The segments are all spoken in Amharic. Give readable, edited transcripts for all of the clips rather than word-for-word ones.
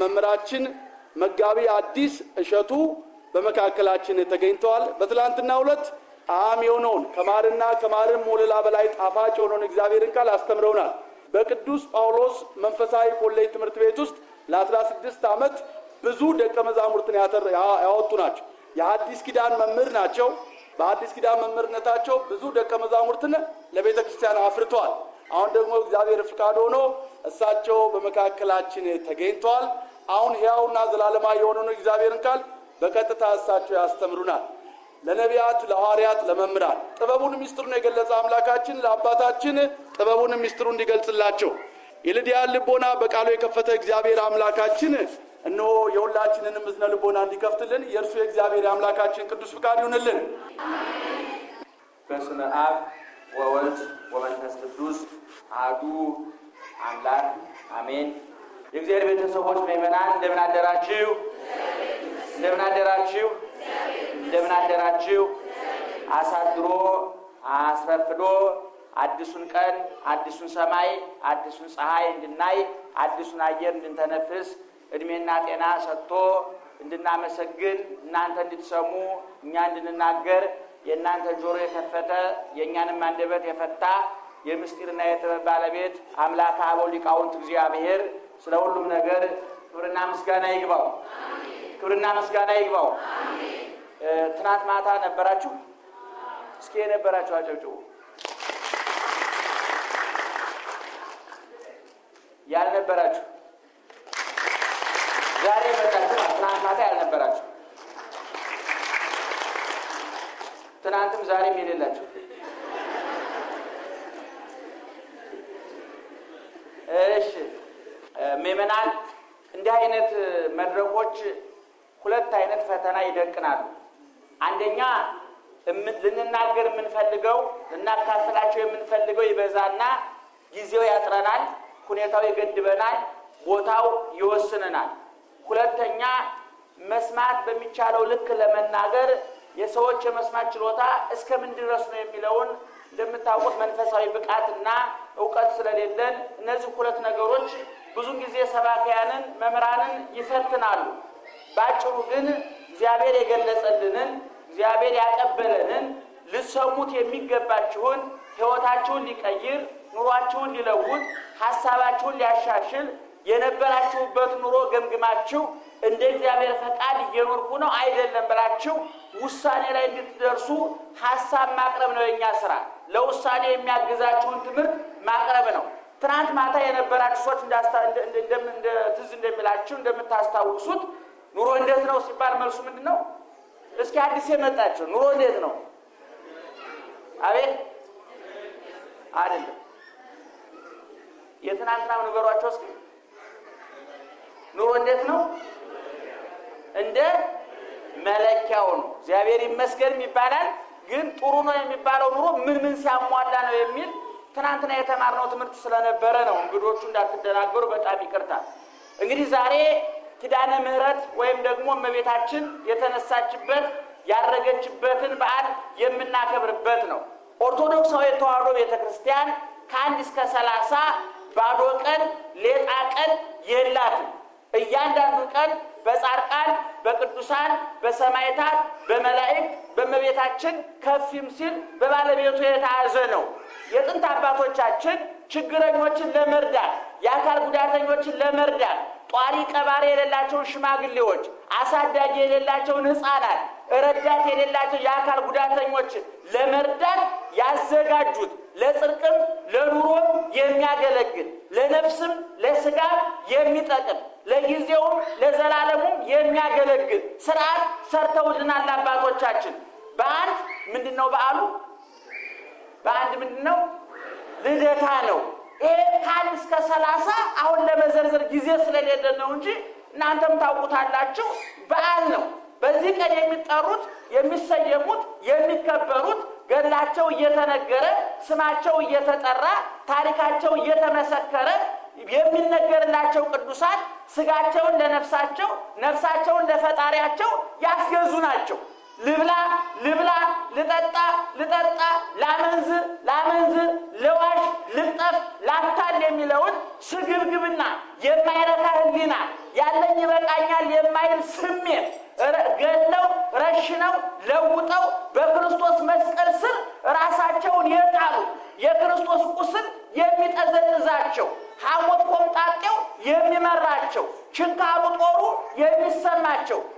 መምራችን መጋቢ አዲስ እሸቱ በመካከላችን ተገኝቷል በትላንትናው ዕለት አም የሆነውን ከማርና ከማርም ሙልላ በላይ ጣፋጭ የሆነውን እግዚአብሔርን ቃል አስተምረውናል በቅዱስ ጳውሎስ መንፈሳዊ ኮሌጅ ትምህርት ቤት ውስጥ ለ16 ዓመት ብዙ ደቀ መዛሙርትን ያወጡ ናቸው የአዲስ ኪዳን መምህር ናቸው በአዲስ ኪዳን መምህርነታቸው ብዙ ደቀ መዛሙርትን ለቤተ ክርስቲያን አፍርተዋል አሁን ደግሞ እግዚአብሔር ፍቃድ ሆኖ እሳቸው በመካከላችን ተገኝቷል አሁን ያውና ዘላለማ የሆነው እግዚአብሔርን ቃል በከተታ እሳቸው ያስተምሩናል ለነቢያት ለሐዋርያት ለመምራት ጥበቡን ሚስጥሩን የገለጸ አምላካችን ለአባታችን ጥበቡን ሚስጥሩን እንዲገልጽላቸው የልዲያ ልቦና በቃሉ የከፈተ እግዚአብሔር አምላካችን እነሆ የሁላችንንም እዝነ ልቦና እንዲከፍትልን የእርሱ የእግዚአብሔር አምላካችን ቅዱስ ፍቃድ ይሁንልን አሜን በስመ አብ ወወልድ ወመንፈስ ቅዱስ አሐዱ አምላክ አሜን የእግዚአብሔር ቤተሰቦች በእመናን እንደምን አደራችሁ አሳድሮ አስፈፍዶ አዲሱን ቀን አዲሱን ሰማይ አዲሱን ፀሐይ እንድናይ አዲሱን አየር እንድንተነፍስ እድሜና ጤና ሰጥቶ እንድናመሰግን እናንተ እንድትሰሙ እኛ እንድንናገር የእናንተ ጆሮ የከፈተ የኛንም አንደበት የፈታ የምስጢርና የተባለበት አምላክ አቦሊቃውን እግዚአብሔር ስለሁሉም ነገር ክብርና ምስጋና ይግባው አሜን ትናንት ማታ ነበራችሁ እስኪ ነበራችሁ አጨብጭቡ ያልነበራችሁ ዛሬ መጣችሁ ትናንት ማታ ያልነበራችሁ ትናንትም ዛሬም የሌላችሁ እሺ መመናን እንደ አይነት መድረኮች ሁለት አይነት ፈተና ይደቅናሉ አንደኛ ልንናገር የምንፈልገው እናካፍላችሁ የምንፈልገው ይበዛና ጊዜው ያጥረናል ሁኔታው ይገድበናል ቦታው ይወስነናል ሁለተኛ መስማት በሚቻለው ልክ ለመናገር የሰዎች የመስማት ችሎታ እስከምን ድረስ ነው የሚለውን እንደምታውቁት መንፈሳዊ ብቃትና ዕውቀት ስለሌለን እነዚህ ሁለት ነገሮች ብዙ ጊዜ ሰባኪያንን መምራንን ይፈትናሉ ባጭሩ ግን እግዚአብሔር የገለጸልንን እግዚአብሔር ያቀበለንን ልሰሙት የሚገባችሁን ሕይወታችሁን ሊቀይር ኑሯችሁን ሊለውጥ ሐሳባችሁን ሊያሻሽል የነበራችሁበት ኑሮ ገምግማችሁ እንደ እግዚአብሔር ፈቃድ እየኖርኩ ነው አይደለም ብላችሁ ውሳኔ ላይ እንድትደርሱ ሐሳብ ማቅረብ ነው የኛ ስራ ለውሳኔ የሚያግዛችሁን ትምህርት ማቅረብ ነው ትናንት ማታ የነበራችሁ ሰዎች እንደምታስታውሱት ኑሮ እንዴት ነው ሲባል መልሱ ምንድነው እስኪ አዲስ የመጣችሁ ኑሮ እንዴት ነው አቤት አይደለም የትናንትናው ንገሯቸው እስኪ ኑሮ እንዴት ነው እንደ መለኪያው ነው እግዚአብሔር ይመስገን ይባላል ግን ጥሩ ነው የሚባለው ኑሮ ምን ሲያሟላ ነው የሚል ትናንትና የተማርነው ትምህርት ስለነበረ ነው እንግዶቹ እንዳትደናገሩ በጣም ይቅርታ እንግዲህ ዛሬ ኪዳነ ምህረት ወይም ደግሞ እመቤታችን የተነሳችበት ያረገችበትን በዓል የምናከብርበት ነው ኦርቶዶክሳዊ ተዋሕዶ ቤተክርስቲያን ከአንድ እስከ 30 ባዶ ቀን ሌጣ ቀን የላትም እያንዳንዱ ቀን በጻርቃን በቅዱሳን በሰማዕታት በመላእክት በመቤታችን ከፍም ሲል በባለቤቱ የታዘዘ ነው የጥንት አባቶቻችን ችግረኞችን ለመርዳት የአካል ጉዳተኞችን ለመርዳት ጧሪ ቀባሪ የሌላቸው ሽማግሌዎች አሳዳጊ የሌላቸው ህፃናት ረዳት የሌላቸው የአካል ጉዳተኞች ለመርዳት ያዘጋጁት ለጽርቅም ለኑሮ የሚያገለግል ለነፍስም ለስጋ የሚጠቅም ለጊዜው ለዘላለሙ የሚያገለግል ሥርዓት ሰርተውልናል አባቶቻችን በአንድ ምንድነው በአሉ በአንድ ምንድነው ልደታ ነው ይሄ ካል እስከ 30 አሁን ለመዘርዘር ጊዜ ስለሌለ ነው እንጂ نانتم تاوكو تالاتشو بألنو بزيك أن يمتقروت يمسيموت يمكبروت قلاتشو يتنقر سماتشو يتترى تاريخاتشو يتمسكر يمنقر لاتشو قدوسات سقاتشو لنفساتشو نفساتشو لفتارياتشو ياسجزوناتشو لبلا لبلا لتطا لتطا لامنز لامنز لواش لطف لاطال የሚለውን ስግብግብና የማይረታ ህሊና ያለኝ ይበቃኛል የማይል ስሜት ገለው ረሽነው ለውጠው በክርስቶስ መስቀል ስር ራሳቸውን የጣሉ የክርስቶስ ቁስል የሚጠዘጥዛቸው ሐሞት ቆምጣጤው የሚመራቸው ችንካሩ ጦሩ የሚሰማቸው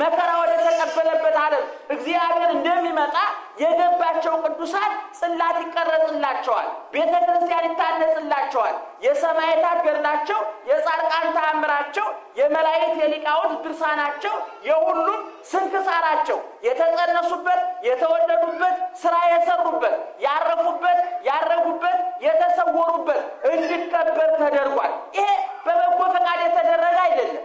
መከራ ወደ ተቀበለበት ዓለም እግዚአብሔር እንደሚመጣ የገባቸው ቅዱሳን ጽላት ይቀረጽላቸዋል ቤተክርስቲያን ይታነጽላቸዋል የሰማያት ገርናቸው የጻድቃን ተአምራቸው የመላእክት የሊቃውንት ድርሳናቸው የሁሉም ስንክሳራቸው የተጸነሱበት የተወለዱበት ስራ የሰሩበት ያረፉበት ያረጉበት የተሰወሩበት እንድከበር ተደርጓል ይሄ በበጎ ፈቃድ የተደረገ አይደለም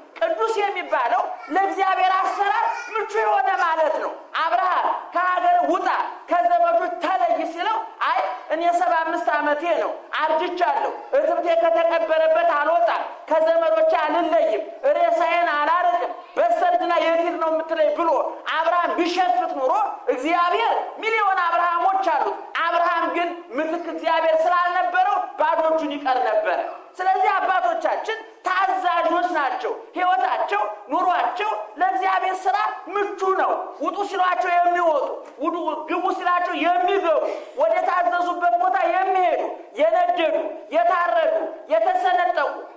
ቅዱስ የሚባለው ለእግዚአብሔር አሰራር ምቹ የሆነ ማለት ነው አብርሃም ከሀገር ውጣ ከዘመዶች ተለይ ሲለው አይ እኔ 75 ዓመቴ ነው አርጅቻለሁ እጥብቴ ከተቀበረበት አልወጣም ከዘመዶች አልለይም ሬሳዬን አላርቅም በሰርድና የትር ነው የምትለይ ብሎ አብርሃም ቢሸፍት ኑሮ እግዚአብሔር ሚሊዮን አብርሃሞች አሉ አብርሃም ግን ምትክ እግዚአብሔር ስላልነበረው ባዶቹን ይቀር ነበር ስለዚህ አባቶቻችን ታዛዦች ናቸው ሕይወታቸው ኑሯቸው ለእግዚአብሔር ሥራ ምቹ ነው ውጡ ሲሏቸው የሚወጡ ውጡ ግቡ ሲሏቸው የሚገቡ ወደ ታዘዙበት ቦታ የሚሄዱ የነደዱ የታረዱ የተሰነጠቁ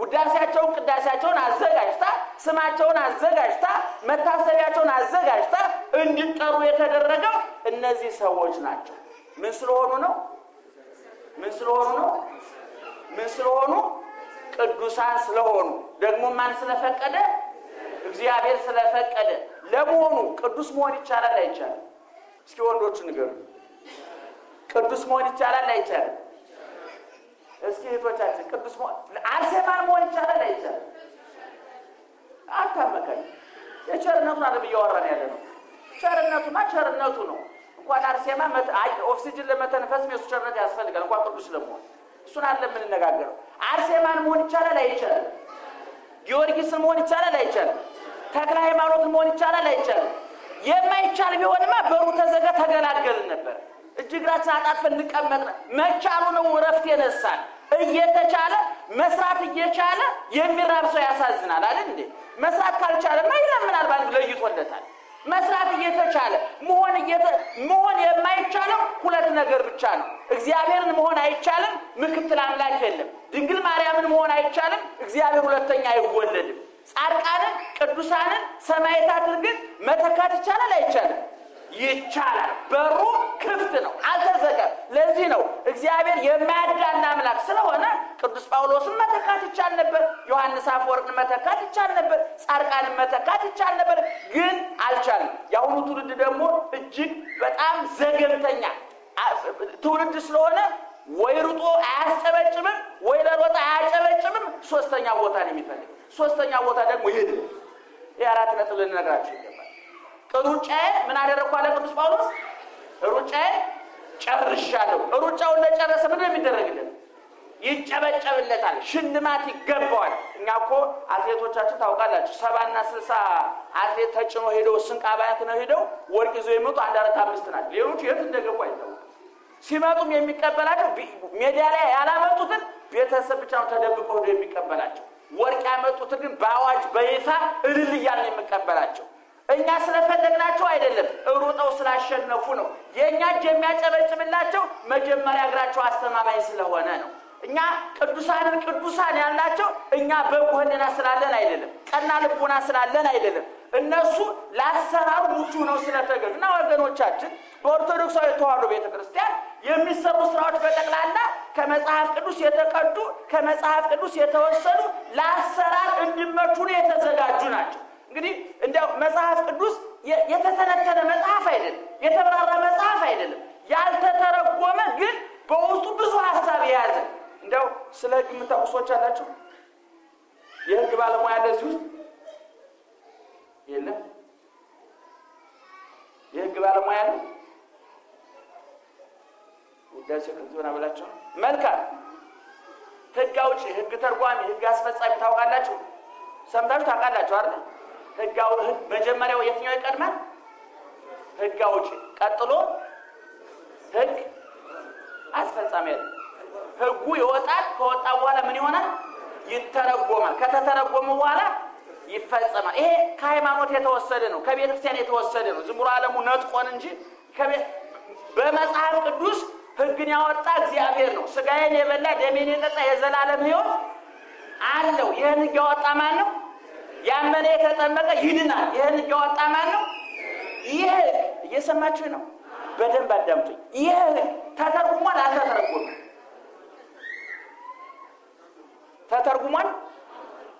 ውዳሴያቸውን ቅዳሴያቸውን አዘጋጅታ ስማቸውን አዘጋጅታ መታሰቢያቸውን አዘጋጅታ እንዲጠሩ የተደረገው እነዚህ ሰዎች ናቸው ምን ስለሆኑ ነው ምን ስለሆኑ ነው ምን ስለሆኑ ቅዱሳን ስለሆኑ ደግሞ ማን ስለፈቀደ እግዚአብሔር ስለፈቀደ ለመሆኑ ቅዱስ መሆን ይቻላል አይቻልም እስኪ ወንዶቹ ንገሩ ቅዱስ መሆን ይቻላል አይቻልም እስኪ እህቶቻችን ቅዱስ መሆን አርሴማን መሆን ይቻላል አይቻልም አታመካኝ የቸርነቱን አይደል እያወራን ያለነው ቸርነቱ ማቸርነቱ ነው እንኳን አርሴማ ኦክሲጅን ለመተንፈስ የሱ ቸርነት ያስፈልጋል እንኳን ቅዱስ ለመሆን እሱን አይደለም እንነጋገረው አርሴማን መሆን ይቻላል አይቻልም ጊዮርጊስ መሆን ይቻላል አይቻልም ተክለ ሃይማኖት መሆን ይቻላል አይቻልም የማይቻል ቢሆንማ በሩ ተዘጋ ተገላገልን ነበር እጅግራችን አጣጥፈን ንቀመጥና መቻሉ ነው ረፍት የነሳን እየተቻለ መስራት እየቻለ የሚራብሰው ያሳዝናል አይደል እንዴ መስራት ካልቻለማ ይለምናል ባንድ ለይቶለታል መስራት እየተቻለ መሆን የማይቻለው ሁለት ነገር ብቻ ነው እግዚአብሔርን መሆን አይቻልም ምክትል አምላክ የለም ድንግል ማርያምን መሆን አይቻልም እግዚአብሔር ሁለተኛ አይወለድም ጻድቃንን ቅዱሳንን ሰማዕታትን ግን መተካት ይቻላል አይቻልም ይቻላል በሩ ክፍት ነው አልተዘጋም ለዚህ ነው እግዚአብሔር የማያዳላ አምላክ ስለሆነ ቅዱስ ጳውሎስን መተካት ይቻል ነበር ዮሐንስ አፈወርቅን መተካት ይቻል ነበር ጻድቃንን መተካት ይቻል ነበር ግን አልቻለም ያሁኑ ትውልድ ደግሞ እጅግ በጣም ዘገምተኛ ትውልድ ስለሆነ ወይ ሩጦ አያጨበጭብም ወይ ለሮጣ አያጨበጭብም ሶስተኛ ቦታ ላይ የሚፈልግ ሶስተኛ ቦታ ደግሞ ይሄድ የአራት ነጥብ ልንነግራችሁ ይገባል ሩጫዬ ምን አደረኩ አለ ቅዱስ ጳውሎስ ሩጫዬ ጨርሻለሁ ሩጫውን ለጨረሰ ምን እንደሚደረግልን ይጨበጨብለታል ሽልማት ይገባዋል نعكو أثليت وجهته تاوكالات سبعنا سلسا أثليت هجمه هيدو سنك أبايتنا هيدو ورك زويمو تعدار تامستنا ليوت يهتندك قويتو سماتهم يميكابلاتو ميدالة على ما تطن بيتسبب تاوتادب كودو يميكابلاتو ورك أما تطن باواج بيثا رليان يميكابلاتو እኛ ስለፈለግናቸው አይደለም እሩጣው ስላሸነፉ ነው የኛ ጀሚያጨበጭብላቸው መጀመሪያ አግራቸው አስተማማኝ ስለሆነ ነው እኛ ቅዱሳንን ቅዱሳን ያላቸው እኛ በቆህነና ስላለን አይደለም ቀና ልቦና ስላለን አይደለም እነሱ ላሰራው ሙቹ ነው ስለተገኙና ወገኖቻችን በኦርቶዶክሳዊ ተዋህዶ ቤተክርስቲያን የሚሰሩ ስራዎች በጠቅላላ ከመጽሐፍ ቅዱስ የተቀዱ ከመጽሐፍ ቅዱስ የተወሰዱ ላሰራው እንድመቹ የተዘጋጁ ናቸው እንግዲህ እንደው መጽሐፍ ቅዱስ የተተነተነ መጽሐፍ አይደለም የተብራራ መጽሐፍ አይደለም ያልተተረጎመ ግን በውስጡ ብዙ ሐሳብ ያዘ እንደው ስለ ህግም ተቁሶች አላችሁ የህግ ባለሙያ ለዚህ ውስጥ የለም የህግ ባለሙያ ነው ወዳጅ ከንቱና ብላችሁ መልካም ህግ አውጪ ህግ ተርጓሚ ህግ አስፈጻሚ ታውቃላችሁ ሰምታችሁ ታውቃላችሁ አይደል ህጋው መጀመሪያው የትኛው ይቀድማል ህጋው ቀጥሎ ህግ አስፈጻሚ ህጉ ይወጣል ከወጣ በኋላ ምን ይሆናል ይተረጎማል ከተተረጎመ በኋላ ይፈጸማል ይሄ ከሃይማኖት የተወሰደ ነው ከቤተ ክርስቲያን የተወሰደ ነው ዝምሩ ዓለሙ ነጥቆን እንጂ በመጽሐፍ ቅዱስ ህግን ያወጣ እግዚአብሔር ነው ስጋዬን የበላ ደሜን የጠጣ የዘላለም ህይወት አለው ይሄን ያወጣ ማን ነው ያመነ የተጠመቀ ይድናል ይሄን ያወጣ ማን ነው ይሄ እየሰማችሁ ነው በደንብ አዳምጡኝ ይሄ ተተርጉሟል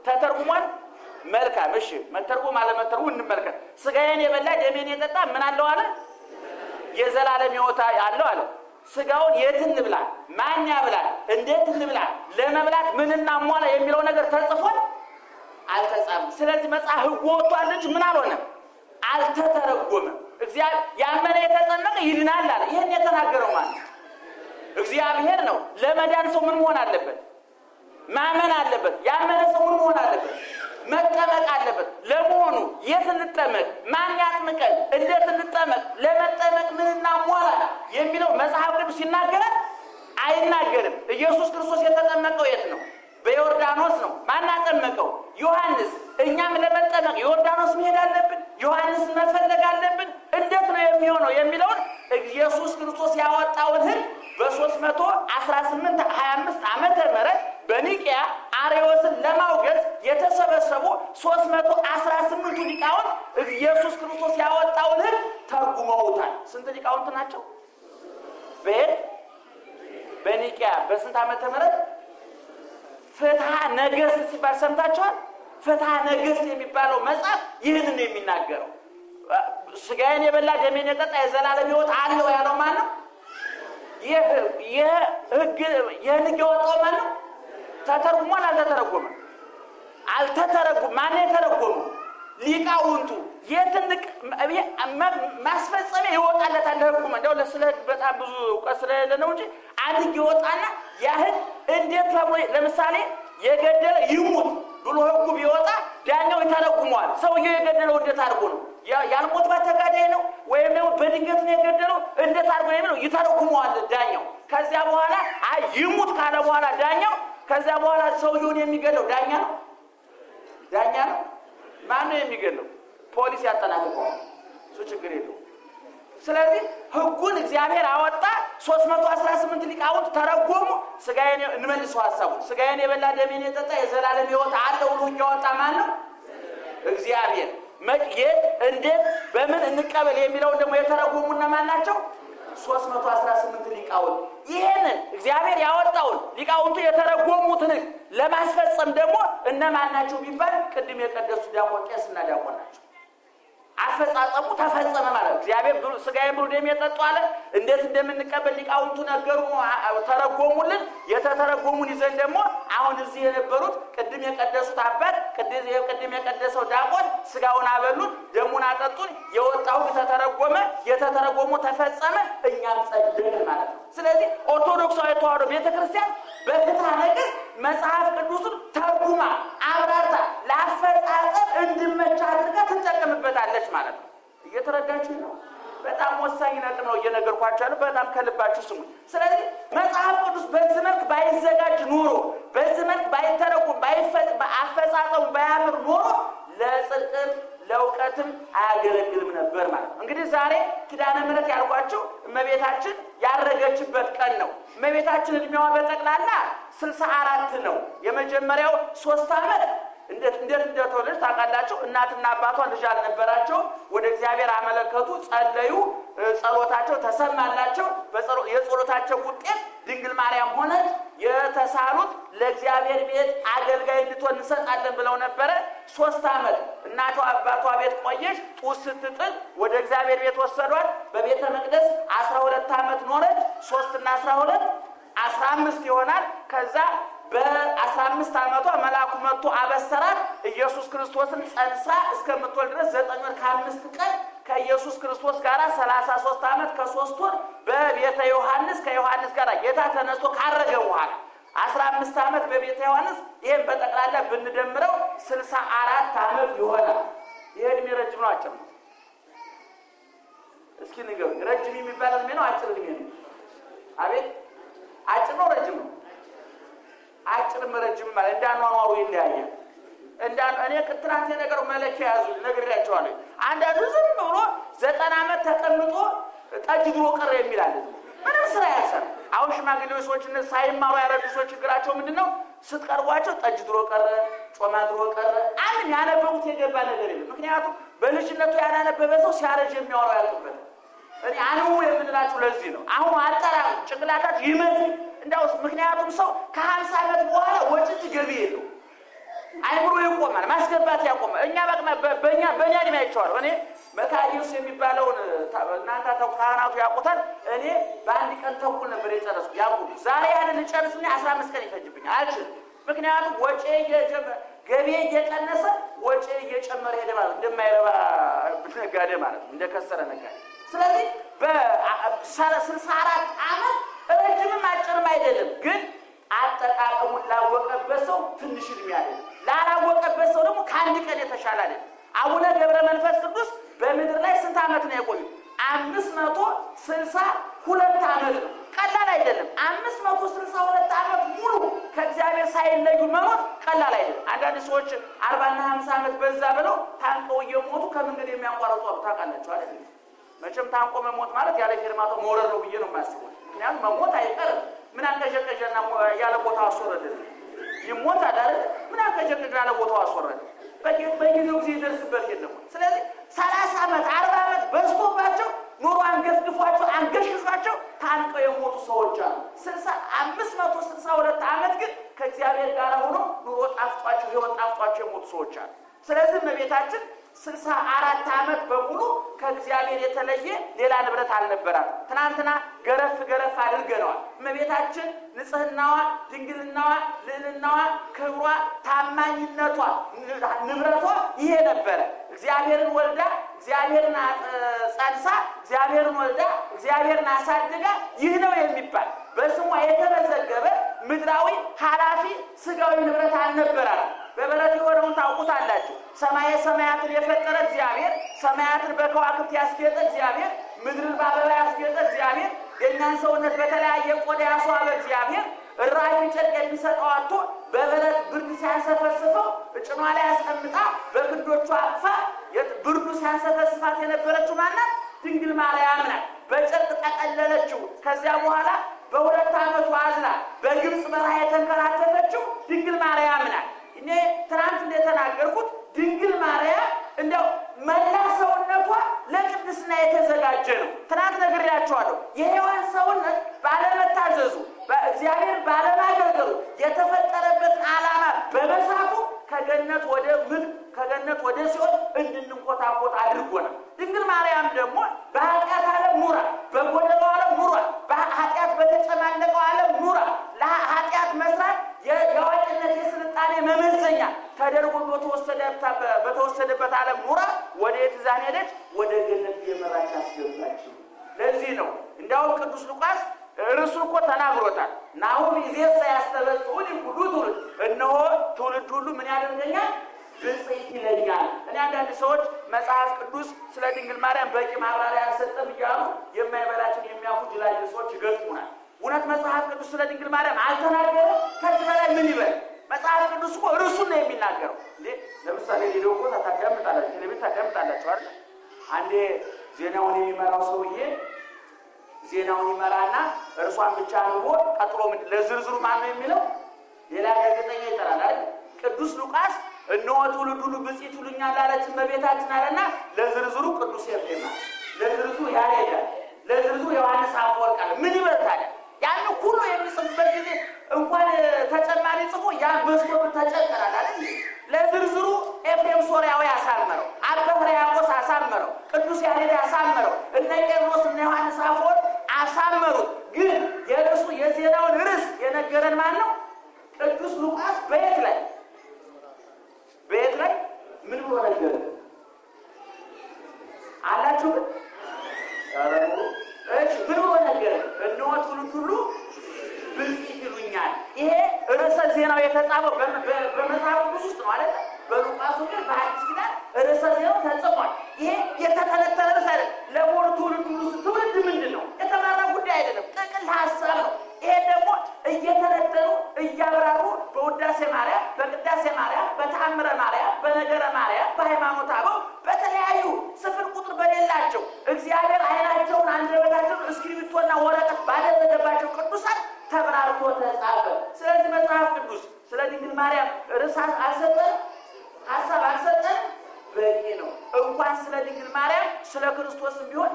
ተተርጉሟል መልካም እሺ መተርጎም አለ መተርጉም እንመልከት ስጋዬን የበላ ደሜን የጠጣ ምን አለው አለ የዘላለም ህይወት አለው አለ ስጋውን የት እንብላ ማን ያብላ እንዴት እንብላ ለመብላት ምን እናሟላ የሚለው ነገር ተጽፏል አልተጻፈ ስለዚህ መጽሐፍ ህግወቷል እንጂ ምን አልሆነ አልተተረጎመ እግዚአብሔር ያመነ የተጠመቀ ይድናል አለ ይሄን የተናገረው ማለት እግዚአብሔር ነው ለመዳን ሰው ምን መሆን አለበት ማመን አለበት ያመነ ሰው ምን መሆን አለበት መጠመቅ አለበት ለመሆኑ የት እንጠመቅ ማን ያጥምቀን እንዴት እንጠመቅ ለመጠመቅ ምን እናሟላ የሚለው መጽሐፍ ቅዱስ ይናገራል አይናገርም ኢየሱስ ክርስቶስ የተጠመቀው የት ነው በዮርዳኖስ ነው ማን አጠመቀው ዮሐንስ እኛም ለመጠመቅ ዮርዳኖስ መሄድ አለብን ዮሐንስ መፈለግ አለብን እንዴት ነው የሚሆነው የሚለው ኢየሱስ ክርስቶስ ያወጣውን ህግ በ318 25 ዓመተ ምህረት በኒቂያ አርዮስን ለማውገዝ የተሰበሰቡ 318 ሊቃውንት ኢየሱስ ክርስቶስ ያወጣውን ህግ ተርጉመውታል ስንት ሊቃውንት ናቸው በኒቂያ በስንት ዓመተ ምህረት ፍትሐ ነገሥት ሲባል ሰምታችኋል ፍትሐ ነገሥት የሚባለው መጽሐፍ ይሄን ነው የሚናገረው ስጋዬን የበላ ደሜን የጠጣ የዘላለም ህይወት አለው ያለው ማለት ነው የህግ የወጣው ማለት ነው ተተርጉሟል አልተተረጎመም ማን የተረጎመው ሊቃውንቱ የትንቅ ማስፈጸሚያ ይወጣለታል ህጉም እንደው ለስለ በጣም ብዙ ቀስለ ለነው እንጂ አንድ ይወጣና ያህን እንዴት ለምሳሌ የገደለ ይሙት ብሎ ህጉ ቢወጣ ዳኛው ይተረጉመዋል ሰውዬው የገደለው እንዴት አድርጎ ነው ያልሞት ባተጋዳይ ነው ወይም ነው በድንገት ነው የገደለው እንዴት አድርጎ ነው ይተረጉመዋል ዳኛው ከዚያ በኋላ አይ ይሙት ካለ በኋላ ዳኛው ከዚያ በኋላ ሰውዬውን የሚገለው ዳኛ ነው ማን ነው የሚገለው ፖሊስ ያጠናቀቀው እሱ ችግር የለው ስለዚህ ህጉን እግዚአብሔር አወጣ 318 ሊቃውንት ተረጎሙ ስጋዬን እንመልሰው ሐሳቡ ስጋዬን የበላ ደሜን የጠጣ የዘላለም ህይወት አለው ብሎኛ ወጣ ማን ነው እግዚአብሔር መቅየት እንዴት በምን እንቀበል የሚለው ደግሞ የተረጎሙና ማን ናቸው 318 ሊቃውንት ይሄንን እግዚአብሔር ያወጣው ሊቃውንቱ የተረጎሙትን ለማስፈጸም ደግሞ እነማን ናቸው ቢባል ቅድም የቀደሱ ዳቆናት እና ዳቆናት أفساسهم تفسسنا مالهم. جابي بدل سجاي بردي ميتطوال. إندس دمن كابليك أون تناكرو ترى قومولن يتترى قومون يزندمو. أون زينة بروت كدمي كدرسو تعبت كدمي كدرسو دامون سجاونا بلون دمونا تطول يوتاو يتترى قومه يتترى قومو تفسسنا إنيام سجدنا مالهم. سلذي أرثوذكس أي تهرب يتكرسيان بكتانكس مساف كدوسون ترجمة أبرارة لفساسهم عندما تشارك تنتقم بدالش مالهم. يترددون بدأ موسعينا كنا ينقر قاتشان بدأ كل باتشسمو سلالي مساعف كدوس بزمك بايزعاج نورو بزمك بايتركو بايفت بافساتو بايامر نورو لازلكم لو كاتم عاجلك من البرمة انقدي زاري كده أنا منك يا قاتشو ما بيتحشن يا رجعش بتكلنو ما بيتحشن اللي بيوم بتكلنا سلسعاراتنو يوم الجمريو سوستامر إندير تولد تاكلاتشو النات النباتو الرجال نبراتشو ودكزابير عملكاتو صليو صلواتاتشو تسمعلاتشو بصلو يصلواتاتشو وطيب دينجل مريم هونت يتسالوت لكزابير بيت አገልጋይ እንድትሆን እንሰጣለን ብለው ነበር 3 ዓመት እናቷ አባቷ ቤት ቆየች ኡስትጥል ወደክዛብየር ቤት ወሰዷት በቤተ መቅደስ 12 ዓመት ኖረች 3 እና 12 15 ይሆናል ከዛ በ15 ዓመቷ መልአኩ መጥቶ አበሰራት ኢየሱስ ክርስቶስን ጸንሳ እስከምትወልድ ድረስ 9 ወር ከ5 ቀን ከኢየሱስ ክርስቶስ ጋር 33 ዓመት ከ3 ወር በቤተ ዮሐንስ ከዮሐንስ ጋር ጌታ ተነስቶ ካረገ በኋላ 15 ዓመት በቤተ ዮሐንስ ይሄን በጠቅላላ ብንደምረው 64 ዓመት ይሆናል። ይሄን ምረጅም ነው አጭር ነው። እስኪ ንገሩ ረጅም የሚባለው ምን ነው አጭር ነው? አቤት አጭር ነው ረጅም ነው? አጭር መረጅም ማለት እንዳኗኗሩ ይለያየ እንዳን እኔ ክትራቴ ነገር መለክ ያዙ ነግራቸዋለሁ አንዳንዱ ዝም ብሎ 90 ዓመት ተቀምጦ ጠጅግሮ ቀረ የሚላል ምንም ስራ ያሰራ አሁን ሽማግሌዎች ሰዎችን ሳይማሩ ያረዱሶች ግራቸው ምንድነው ስትቀርዋቸው ጠጅግሮ ቀረ ጾማድሮ ቀረ አምን ያነበቡት የገባ ነገር የለም ምክንያቱም በልጅነቱ ያናነበበ ሰው ሲያረጅ የሚያወራው ያልኩበት እኔ አኑ የምንላችሁ ለዚህ ነው አሁን አጣራ ጭቅላታት ይመዝ እንዳውስ ምክንያቱም ሰው ከ50 ዓመት በኋላ ወጭት ገቢ የለው አይምሮ ይቆማል ማስገባት ያቆማል እኛ በእኛ ዲማ ይቻላል እኔ መካሪውስ የሚባለው እናንተ ተካራቱ ያቆታል እኔ በአንድ ቀን ተኩል ነበር የጨረስኩ ያቁት ዛሬ ያንን ጨርስልኝ 15 ቀን ይፈጅብኛል አልችል ምክንያቱም ወጪ ገቢ እየቀነሰ ወጪ እየጨመረ ሄደ ማለት እንደማይረባ ነጋዴ ማለት እንደከሰረ ነጋዴ ስለዚህ በ64 ዓመት ረጅም አጭርም አይደለም ግን አጠቃቀሙን ላወቀበት ሰው ትንሽ ልም ያለው ላላወቀበት ሰው ደግሞ ካንድ ቀን የተሻለ አይደለም አቡነ ገብረ መንፈስ ቅዱስ በመድር ላይ ስንት ዓመት ነው የቆየው 562 ዓመት ቀላል አይደለም 562 ዓመት ሙሉ ከእግዚአብሔር ሳይለዩ መሞት ቀላል አይደለም አንዳንድ ሰዎች 40 እና 50 ዓመት በዛ ብለው ታንቀው የሞቱ ከመንገድ የሚያቋርጡ አጣቃላቸው አይደለም መቼም ታንቆ መሞት ማለት ያለ ፍርማቶ ሞረር ነው ብዬ ነው የማስበው ምክንያቱም መሞት አይቀርም ምን አንከጀከጀና ያለ ቦታ አስወረደ ይሞት አዳር ምን አንከጀከጀና ያለ ቦታ አስወረደ በየጊዜው ጊዜ ይደርስበት የለም ስለዚህ 30 ዓመት 40 ዓመት በስቶባቸው ኑሮ አንገስግፏቸው አንገሽሽዋቸው ታንቀው የሞቱ ሰዎች አሉ 562 ዓመት ግን ከእግዚአብሔር ጋር ሆኖ ኑሮ ጣፍጧቸው ህይወት ጣፍጧቸው የሞቱ ሰዎች አሉ ስለዚህ መቤታችን 64 ዓመት በሙሉ ከእግዚአብሔር የተለየ ሌላ ንብረት አልነበራት ትናንትና ገረፍ አድርገናል መቤታችን ንጽህናዋ ድንግልናዋ ልዕልናዋ ክብሯ ታማኝነቷ ንብረቷ ይሄ ነበር እግዚአብሔርን ወልዳ እግዚአብሔርን ጸንሳ እግዚአብሔርን ወልዳ እግዚአብሔርን አሳድጋ ይህ ነው የሚባል በስሟ የተመዘገበ ምድራዊ ሐላፊ ስጋዊ ንብረት አልነበራት በበረት ይወሩን ታውቁታላችሁ ሰማየ ሰማያትን የፈጠረ እግዚአብሔር ሰማያትን በከዋክብት ያስጌጠ እግዚአብሔር ምድርን በአበባ ያስጌጠ እግዚአብሔር የኛን ሰውነት በተለያየ ቆዳ ያስዋበ እግዚአብሔር ራይን ጨርቅ የሚሰጠው አጥቶ በበረት ብርድ ሲያንሰፈስፈው እጭኗ ላይ ያስቀምጣ በክንዶቿ አቅፋ ብርዱ ሲያንሰፈስፋት የነበረችው ማናት ድንግል ማርያም ናት በጨርቅ ተጠቀለለችው ከዚያ በኋላ በሁለት ዓመቷ አዝላ በግብጽ በረሃ የተንከራተተችው ድንግል ማርያም ናት እኔ ትራንት እንደተናገርኩት ድንግል ማርያም እንደው መላ ሰውነቷ ለቅድስና የተዘጋጀ ነው ትራንት ነግሬያችኋለሁ የሔዋን ሰውነት ባለመታዘዙ በእግዚአብሔር ባለማገልገሉ የተፈጠረበት ዓላማ በመሳቱ كجنة وده من كجنة وده سؤال عندنا قطع عرقنا. دينك المعلم ده مو بعدها على مرة، بعدها على مرة، بعدها بدت عندك على مرة. لا هاتيات مثلا يجاوب الناس الثانية ما مزينا. تدربوا بتوصل بتب بتوصل بتعلى مرة وده تزانيت وده جنة يمرات يمرات. لازينه. إنداو كدوس لقاس رسولك وتناغروتان. ناهم إذا سيستلزون يقولون إنه تولدوا من هذا الدنيا بسيط للدنيا. أنا عندي سؤال مسألة كدوس سلا دينغل مارم بيجي مع رأي ستة بيجامو يمين براتني يمين أخو جلالي سؤال تجتمعنا. ونات مسألة كدوس سلا دينغل مارم عالتناغر كتبنا مني بير. مسألة كدوس هو رسولنا يميناغر. ليه؟ لما سالي يروحوا تتكلم تعلم تلبي تتكلم تعلم شوار. عندي زينوني مراصوية. زينوني مرانا رسوان بتشانه أطلع من لزرزر معناه ميلو يلا كذا تيجي ترى لا كدوس لقاس النوع تولو بس يتولنيا لا تسمى بيتاتنا لنا لزرزرو كدوس يبلينا لزرزو ياريدا لزرزو يوانس عفور كله مني برتاله يعني كله يمسك بديه إنقاذ تجمعنا يسوي يا بس كله تجمع ترى لا لزرزرو FM صورة أو ياسال مرو عبدالله يا أبو ساسال مرو كدوس ياريدا سال مرو النايك الروس النوانس عفور أسامروا جل يرسو يزيدا ونرس ينجرن مانو تجلس لقاس بيت لك من ولا جل على شو أرمو إيش من ولا جل النوع كله بالفيلونيا إيه رسا زينا ويتسابوا بمسابوا بسوست ماله بروقاسو كده بعد كده رسا زينا تسابوا إيه يتثالث رسا لا بورد تولد من دنو ሀሳብ ይሄ ደግሞ እየተነተሩ እያብራሩ በውዳሴ ማርያም በቅዳሴ ማርያም በተአምረ ማርያም በነገረ ማርያም በሃይማኖት አበው በተለያዩ ስፍር ቁጥር በሌላቸው እግዚአብሔር አይናቸውን አንደበታቸውን እስክሪብቶና ወረቀት ባደረገባቸው ቅዱሳን ተብራርቶ ተጻፈ። ስለዚህ መጽሐፍ ቅዱስ ስለ ድንግል ማርያም ርሳስ አሰጠ ሀሳብ አሰጠ በቂ ነው። እንኳን ስለ ድንግል ማርያም ስለ ክርስቶስ ቢሆን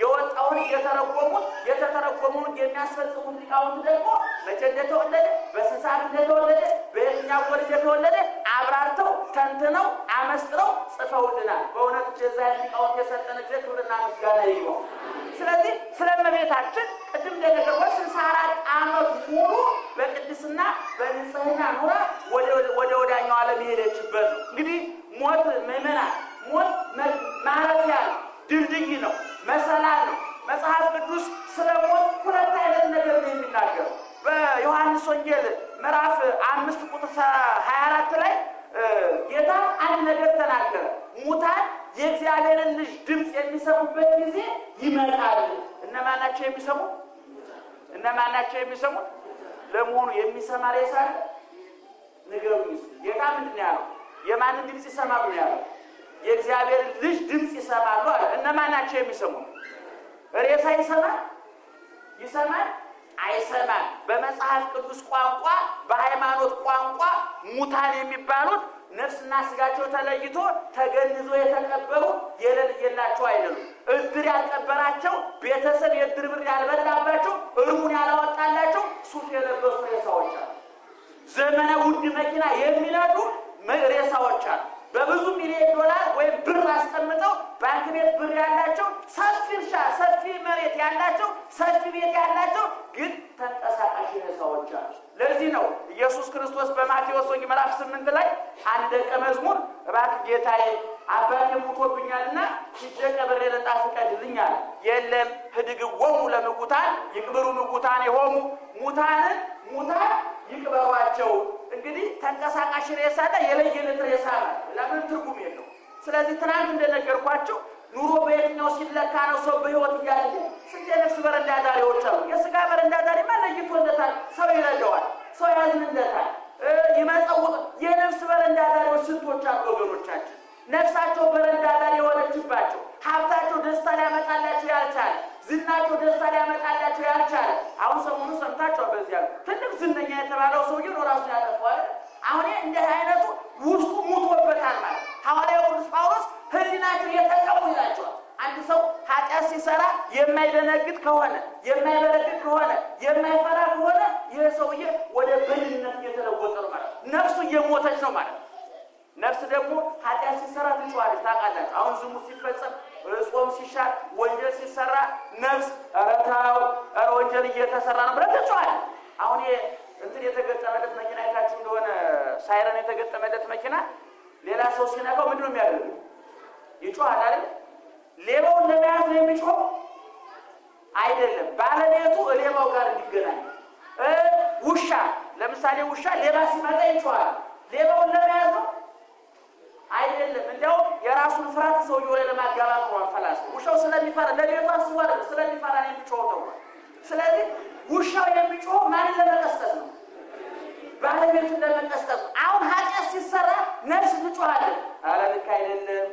የወጣውን የተተረጎሙን የሚያስፈልጉ ሊቃውንት ደግሞ መቼ እንደተወለደ በስንሳት እንደተወለደ በእኛው ወር እንደተወለደ አብራርተው ተንትነው አመስጥረው ጽፈውልናል። በእውነት ጀዛን ሊቃውንት የሰጠነ ክብርና ምስጋና ይሁን። ስለዚህ ስለመቤታችን ቅድም እንደነገርኩ 64 ዓመት ሙሉ በቅድስና በንጽህና ኑራ ወደ ወዳኛው ዓለም ሄደችበት። እንግዲህ ሞት ምእመናን ሞት ማረፊያ ድልድይ ነው መሰላል ነው። መጽሐፍ ቅዱስ ስለ ሞት ሁለት አይነት ነገር ነው የሚናገር። በዮሐንስ ወንጌል ምዕራፍ 5 ቁጥር 24 ላይ ጌታ አንድ ነገር ተናገረ። ሙታን የእግዚአብሔርን ልጅ ድምጽ የሚሰሙበት ጊዜ ይመጣል። እነማናቸው የሚሰሙ ለመሆኑ የሚሰማ ሬሳል ንገሩኝ። ጌታ ምንድን ነው ያለው? የማንን ድምጽ ይሰማሉ ያለው? የእግዚአብሔር ልጅ ድምጽ ይሰማሉ አለ። እነማናቸው የሚሰሙ? ሬሳ ይሰማል አይሰማል? በመጽሐፍ ቅዱስ ቋንቋ በሃይማኖት ቋንቋ ሙታን የሚባሉት ነፍስና ስጋቸው ተለይቶ ተገንዞ የተቀበሩ የለየላቸው አይደሉም። እድር ያልቀበራቸው ቤተሰብ የእድር ብር ያልበላባቸው እርሙን ያላወጣላቸው ሱፍ የለበሱ ሬሳዎች አሉ። ዘመናዊ ውድ መኪና የሚነዱ ሬሳዎች አሉ። በብዙ ሚሊዮን ዶላር ወይ ብር አስቀምጠው ባንክ ቤት ብር ያላቸው ሰፊ እርሻ ሰፊ መሬት ያላቸው ሰፊ ቤት ያላቸው ግን ተንቀሳቃሽ ሬሳዎች አሉ። ለዚህ ነው ኢየሱስ ክርስቶስ በማቴዎስ ወንጌል ምዕራፍ 8 ላይ አንድ ደቀ መዝሙር እባክህ ጌታዬ አባቴ ሙቶብኛልና ሂደህ ቀብሬ ልጣፍቅልኝ አለ። የለም ህድግዎሙ ለምኩታን ይቅብሩ ምኩታን ይሆሙ ሙታን ይቅበሯቸው። እንግዲህ ተንቀሳቃሽ ሬሳ ላይ የለየለት ሬሳ ለምን ትርጉም የለው? ስለዚህ ትናንት እንደነገርኳችሁ ኑሮ በየትኛው ሲለካ ነው ሰው በህይወት ያለ? ስለዚህ በረንዳ ዳሪዎች አሉ። የስጋ በረንዳ ዳሪ ማለይቶለታል፣ ሰው ይረዳዋል፣ ሰው ያዝንለታል፣ ይመጸውት። የነፍስ በረንዳ ዳሪዎች ስንቶች አሉ ወገኖቻችን? نفساتو برندالي ولا تباتو حبتاتو دستالامة الله تيالتال زناتو دستالامة الله تيالتال عاوزة منو سمتاتو بزيال تنك زنة يتبالو سوجين وراسو يالفوال عاوني انده هيناتو وشكو موتو بتالما حوالي يقولس باورس هليناتو يتكاو يلاتو عندي سو هاتاسي سارا يمي لنجد كوانا يمي لنجد كوانا يمي فرا كوانا يسوي ولا بلنات يتلوطر مالا نفسو يموتش نمالا نفس دمو هذا سيسرع في شوارع تاكلنا، عون زموسي فلسف، رسوم سيشار، وانجل سيسرع نفس رتاو، وانجل يتسرع نبرة شوارع، عوني أنت يتقطع مدة مكينة كاتشين دون سائران يتقطع مدة مكينة، ليلا سوسينا كم منهم يعرف، يشوا هذا ليه ما ولا ناس ليه مشوا، عيدلهم، بالله تو ليه ما وقارن دقنا، وشة، لما سالي وشة ليه ما سمعنا يشوا، ليه ما ولا ناس አይደለም እንደው የራሱን ፍራት ሰው ይወለ ለማጋባት ነው ፈላስ ውሻው ስለሚፈራ ለሌላ ሰው አይደለም ስለሚፈራ ነው የሚጮኸው ስለዚህ ውሻው የሚጮኸው ማን ለመቀስቀስ ነው ባለቤቱ ለመቀስቀስ አሁን ኃጢአት ሲሰራ ነፍስ ትጮኻለች አረ ልክ አይደለም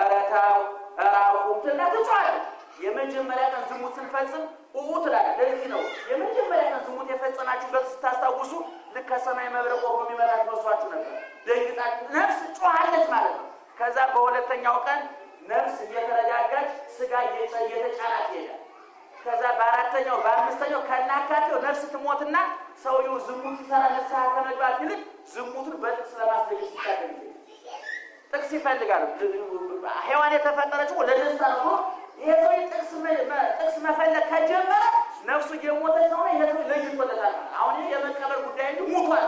አረ ታው አረ ወጥና ትጮኻለች የመጀመሪያ ቀን ዝሙትን ፈጽም ኡኡት ላይ ለዚህ ነው የመጀመሪያ ቀን ዝሙት የፈጸማችሁ በስታስታውሱ ልክ ከሰማይ መብረቅ ወርዶ የሚመጣት መስዋዕት ነበር ደንግጣት ነፍስ ጮሃለች ማለት ነው ከዛ በሁለተኛው ቀን ነፍስ እየተረጋጋች ስጋ እየተጫናት ይሄዳል ከዛ በአራተኛው በአምስተኛው ከናካቴው ነፍስ ትሞትና ሰውየው ዝሙት ይሰራ ለሰሃ ከመግባት ይልቅ ዝሙቱን በጥቅስ ለማስደገፍ ይታገል ጥቅስ ይፈልጋል ሔዋን የተፈጠረችው ለደስታ ነው የሰው ጥቅስ ጥቅስ መፈለግ ከጀመረ ነፍሱ የሞተች ነው ይሄን ለይቆለታል አሁን የመቀበር ጉዳይ ነው ሞቷል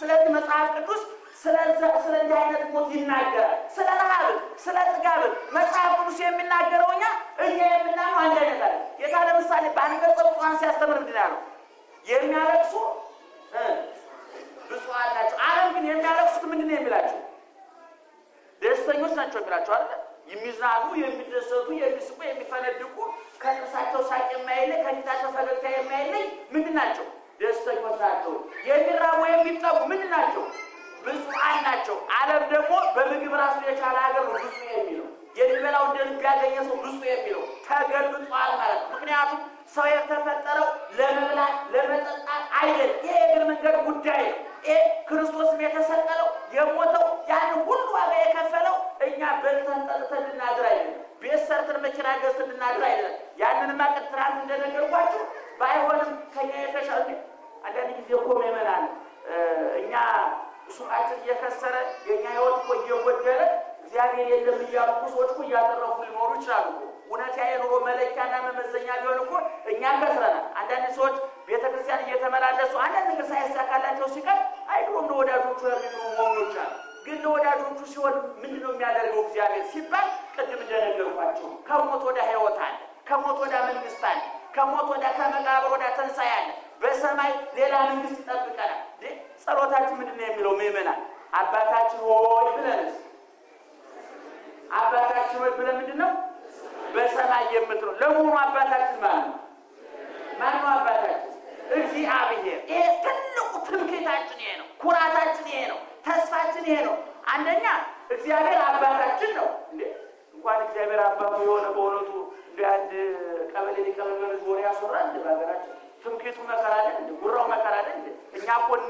ስለዚህ መጽሐፍ ቅዱስ ስለዚህ አይነት ሞት ይናገራል ስለራብ ስለጥጋብ መጽሐፍ ቅዱስ የሚናገረውኛ እኛ የምናው አንድ አይነት አይደል የታለ ምሳሌ ባንቀጽ ቁርአን ሲያስተምር እንደናሉ የሚያለቅሱ ብፁዓን ናቸው ዓለም ግን የሚያለቅሱት ምንድነው የሚላቸው ደስተኞች ናቸው የሚላቸው አይደል የሚዛሉ የሚደሰቱ የሚስቁ የሚፈነድቁ ከልብሳቸው ሳቅ የማይለ ከንታቸው ፈገግታ የማይለ ምንድናቸው ደስተኞች ናቸው የሚራቡ የሚጠቡ ምንድናቸው ብፁዓን ናቸው ዓለም ደግሞ በምግብ ራስ የቻለ ሀገር ብፁዕ የሚለው የሊበላው እንደልብ ያገኘ ሰው ብፁዕ የሚለው ተገልጧል ማለት ምክንያቱም ሰው የተፈጠረው ለመብላት ለመጠጣት አይደለም የእግር መንገድ ጉዳይ ነው ክርስቶስ የተሰቀለው የሞተው ያን ሁሉ ዋጋ የከፈለው እኛ በልተን ጠጥተን እንድናድር አይደለም ቤት ሰርተን መኪና ገዝተን እንድናድር አይደለም ያንንም አቀጥራን እንደነገርኳችሁ ባይሆንም ከኛ የተሻለ አንዳንድ ጊዜ ቆመ ይመናል እኛ ሱቃችን የከሰረ የኛ ህይወት ቆየ ወደረ እግዚአብሔር የለም ይያቁ ሰዎች ቆየ ያደረፉ ሊኖር ይችላል ወነታ የኑሮ መለካና መመዘኛ ቢሆን እኮ እኛ ከስረና አንዳንድ ሰዎች ቤተክርስቲያን እየተመላለሱ አንዳንድ ነገር ሳይሳካላቸው ሲቀር አይድሮም ነው ወዳጆቹ ያለው ወንኖች አሉ ግን ለወዳጆቹ ሲሆን ምንድነው የሚያደርገው እግዚአብሔር ሲባል ቅድም እንደነገርኳችሁ ከሞት ወደ ህይወት አለ ከሞት ወደ መንግስት አለ ከሞት ወደ ከመቃብር ወደ ተንሳይ አለ በሰማይ ሌላ መንግስት ይጠብቀናል ጸሎታችን ምንድነው የሚለው መይመናል አባታችን ሆይ ብለንስ አባታችን ሆይ ብለን ምንድነው በሰማይ የምትኖር ለሞኑ አባታችን ማን ነው አባታችን እግዚአብሔር እጥልቁ ትምክህታችን ይሄ ነው ኩራታችን ይሄ ነው ተስፋችን ይሄ ነው አንደኛ እግዚአብሔር አባታችን ነው እንዴ እንኳን እግዚአብሔር አባቱ የሆነ በእውነቱ እንደ ቀበሌ ሊቀመንበር ዞሪያ ሶራን እንደባገራችን ትምክህቱ መከራ አይደል ጉራው መከራ አይደል እኛ ቆን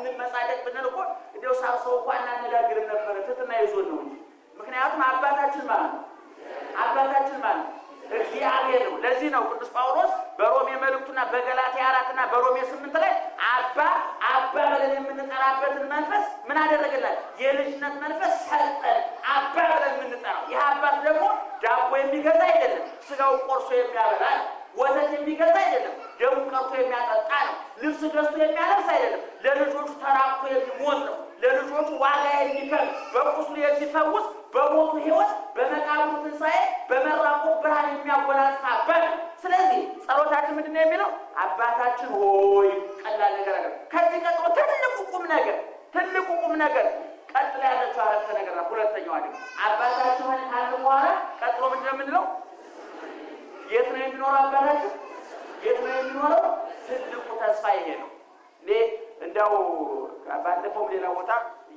እንመጻደቅ ብንልቆ እንደው ሳብሰው ቋና እንደጋግር ነበር ተተና ይዞን ነው ምክንያቱም አባታችን ማለት እግዚአብሔር ነው ለዚህ ነው ቅዱስ ጳውሎስ በሮሜ መልእክቱና በገላትያ 4ና በሮሜ 8 ላይ አባ ብለን የምንጠራበትን መንፈስ ምን አደረገላችሁ የልጅነት መንፈስ ሰጠን አባ ብለን የምንጠራው ይህ አባት ደግሞ ዳቦ የሚገዛ አይደለም ስጋው ቆርሶ የሚያበላ ወተት የሚገዛ አይደለም ደሙ ቀርቶ የሚያጠጣ ነው ልብስ ገዝቶ የሚያለብስ አይደለም ለልጆቹ ተራክቶ የሚሞት ነው ለልጆቹ ዋጋ የሚከፍል በቁስሉ የሚፈውስ በሞቱ ህይወት በመቃብሩ ትንሳኤ በመራቆ ብርሃን የሚያጎናጽፍ አባት ስለዚህ ጸሎታችን ምንድነው የሚለው አባታችን ሆይ ቀላል ነገር ነው ከዚህ ቀጥሎ ትልቁ ቁም ነገር ቀጥላ ያለችው አረፍተ ነገር ነው ሁለተኛው አይደለም አባታችን ሆይ ታልቆ አረ ቀጥሎ ምንድነው የት ነው የሚኖረው አባታችን የት ነው የሚኖረው ትልቁ ተስፋ ይሄ ነው ለእንዳው ባንደፎም ሌላ ቦታ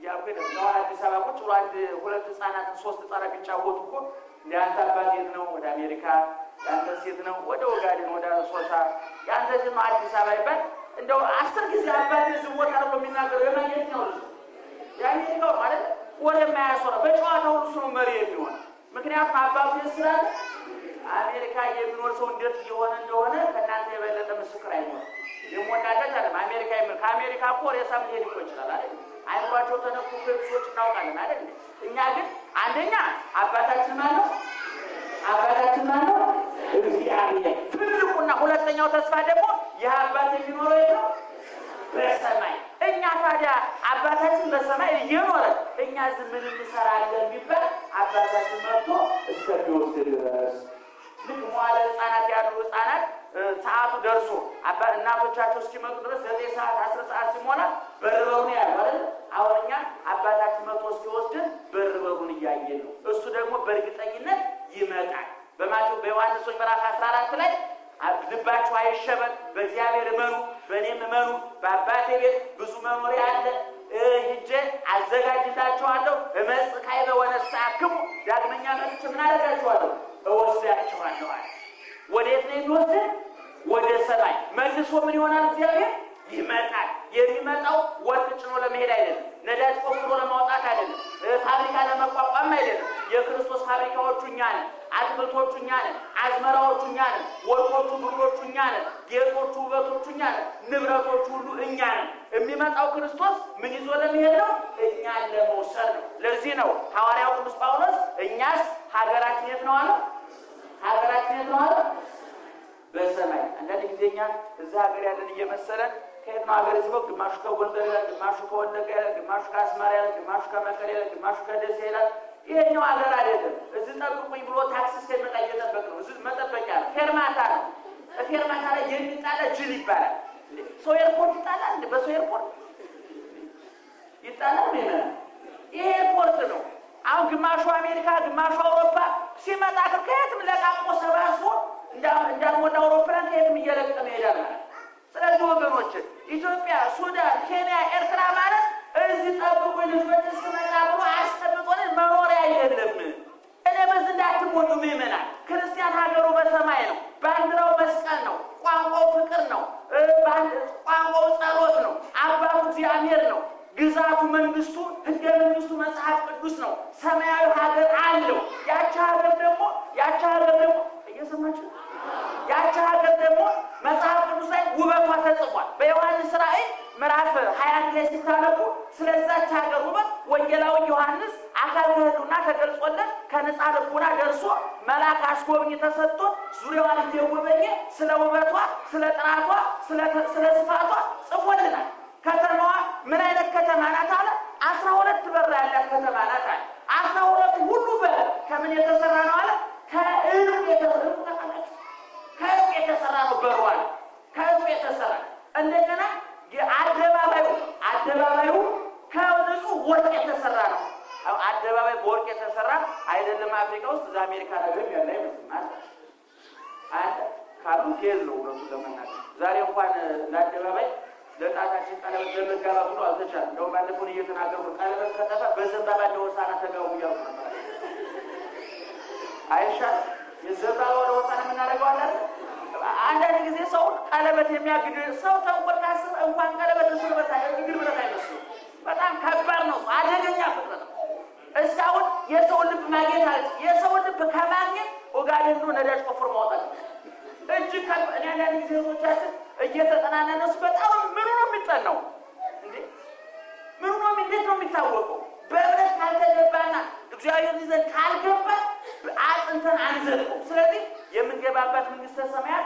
يابين نوع السلام وتراد ولا تصانع صوت تصانع بيشاوتكو لأنت بعدين ودا أمريكا لأنت سيدنا ودا وقاعدين ودا صوتا لأنت زي ما عاد السلام يبان إنه أستر كذا بعدين زوجة ربنا منا كريمة يتناول يعني إنه ماله ولا ما يصير بيشوفه ورسوله مريضون ممكن يطلع بعض السلام أمريكا يمنور صندوق يوانا جوانا كنان تبلد مسكرينه يوم ودانا جالم أمريكا يمر كأمريكا كوريا سامي يدخل على أنا بقول لك أنا كوفي بسويت ناوكان ما أدري إني أقول عندنا أبدا تمانو إني أقول فيلم كنا هلا تنيو تسفاده مو يا أبدا تمانو رأيته بس ما إني أفادا أبدا تمانو بس ما يجيبوله إني أزمن من سرالة بيبر أبدا تمانو استبيو سيريس لك ماله أنا تيادوس أنا ساعات درسو أبدا نابو تشاتوس كمان درس هذه ساعة عشر ساعات سيمونا بربوني أبدا أولياً أبادات ما توصيوستن بربوني يعينو السودان مو برقتانينا يمتع بما تشوف بيوان السوي براخا سرارة تلاج نباتشوا هاي الشباب بزيابير منو بنيم منو باباتير بزومانو رياضة هجة عزقة جداتشوا عدو بمس خايبة ونساكمو داقمن يعمل كمنا لقاتشوا عدو ووساكشوا عدو وديتنين دوسن وديسلاي مجلسوا من يوانا الزيابير يمتع የሚመጣው ወጥጭኖ ለመሄድ አይደለም ነዳጅ ቆፍሮ ለማውጣት አይደለም ፋብሪካ ለማቋቋም አይደለም የክርስቶስ ፋብሪካዎቹኛ አለ አጥብቶቹኛ አለ አዝመራዎቹኛ አለ ወርቆቹ ብሮቹኛ አለ ጌጦቹ ውበቶቹኛ አለ ንብረቶቹ ሁሉ እኛ ነው የሚመጣው ክርስቶስ ምን ይዞ ለመሄድ ነው እኛ ለመውሰድ ነው ለዚህ ነው ሐዋርያው ቅዱስ ጳውሎስ እኛስ ሀገራችን የት ነው አለ ሀገራችን የት ነው አለ በሰማይ አንዳንድ ጊዜኛ እዛ ሀገር ያለን እየመሰለን كيف نعبر سبب دمشق وندرة دمشق ودكة دمشق اسمارة دمشق مكرية دمشق دسيرة إيه نوع غرادة إذا تقول كوي بلو تاكسس كم تاجيت بكرة إذا متى بكرة خير ما تارا جري تارا جلي برا سوير بورت تارا بس سوير بورت يتارا مين إيه بورت نو أو دمشق أمريكا دمشق أوروبا سيما تاكل كيف تملك أمو سباسو جان أوروبا كيف ميجلك تميجانا ስለዚህ ወገኖች ኢትዮጵያ ሱዳን ኬንያ ኤርትራ ማለት እዚህ ጠብቁ ልጅበት ስመናቡ አስተብቆን መኖር አይደለም እኔ በዝንዳት ሞቱ ምመና ክርስቲያን ሀገሩ በሰማይ ነው ባንድራው መስቀል ነው ቋንቋው ፍቅር ነው ቋንቋው ጸሎት ነው አባቱ እግዚአብሔር ነው ግዛቱ መንግስቱ ህገ መንግስቱ መጽሐፍ ቅዱስ ነው ሰማያዊ ሀገር አለው ያቻ ሀገር ደግሞ እየሰማችሁ ያቻ ሀገር ደግሞ መጽሐፍ ቅዱስ ላይ ውበቷ ተጽፏል በዮሐንስ ራእይ ምዕራፍ 21 ላይ ሲታነቡ ስለዛች ሀገር ውበት ወንጌላው ዮሐንስ አካል ከህሉና ተገልጾለት ከነጻ ልቡና ደርሶ መልአክ አስጎብኝ ተሰጥቶ ዙሪያዋን እየጎበኘ ስለ ውበቷ ስለ ጥራቷ ስለ ስፋቷ ጽፎልናል ከተማዋ ምን አይነት ከተማ ናት አለ 12 በር ያላት ከተማ ናት አለ 12 ሁሉ በር ከምን የተሰራ ነው አለ ከእንቁ የተሰራ ነው በሩ አለ ከእንቁ የተሰራ እንደገና አደባባዩ ከንጹህ ወርቅ የተሰራ ነው አደባባይ በወርቅ የተሰራ አይደለም አፍሪካ ውስጥ እዛ አሜሪካ ነገር ያለ ይመስላል አለ ካሉ ኬዝ ነው ወጡ ለማናገር ዛሬ እንኳን ለአደባባይ ለጣታችን ቀለም ደምጋባ ብሎ አልተቻለ ነው ባለፈው እየተናገሩ ቀለም ከተፋ በዘባባ ደውሳና ተጋው ያውቁ አይሻ የዘባባ ደውሳና ምን አደረገው አለ አንዳንድ ጊዜ ሰው ቀለበት የሚያግድ ሰው ተንቆጣስ እንኳን ቀለበት ስለበታ ይግድ ብለታ አይመስሉ በጣም ከባድ ነው አደገኛ ፍጥረት ነው እዛው የሰው ልብ ማግኘት አለ የሰው ልብ ከማግኘት ወጋደን ነው ነዳጅ ቆፍሮ ማውጣት እጅ ከእኔ አንዳንድ ጊዜ ወጣችን እየተጠናነነስ በጣም ምኑ ነው የሚጠናው እንዴ ምኑ ነው እንዴት ነው የሚታወቀው በእብነት ካልተገባና እግዚአብሔር ይዘን ካልገባ አጥንተን አንዘልቀው ስለዚህ የምንገባበት መንግስተ ሰማያት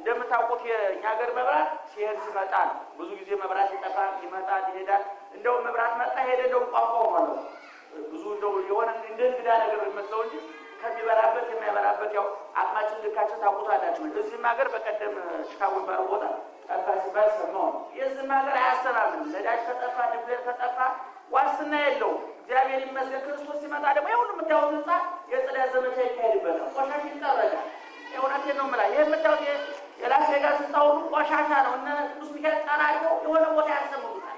እንደምታውቁት የኛ ሀገር መብራት ሲሄድ መጣ ነው ብዙ ጊዜ መብራት ይጠፋ ይመጣ ይሄዳል እንደው መብራት መጣ ሄደ እንደው ቋቋው ማለት يا نبي القسم يا نبي القسم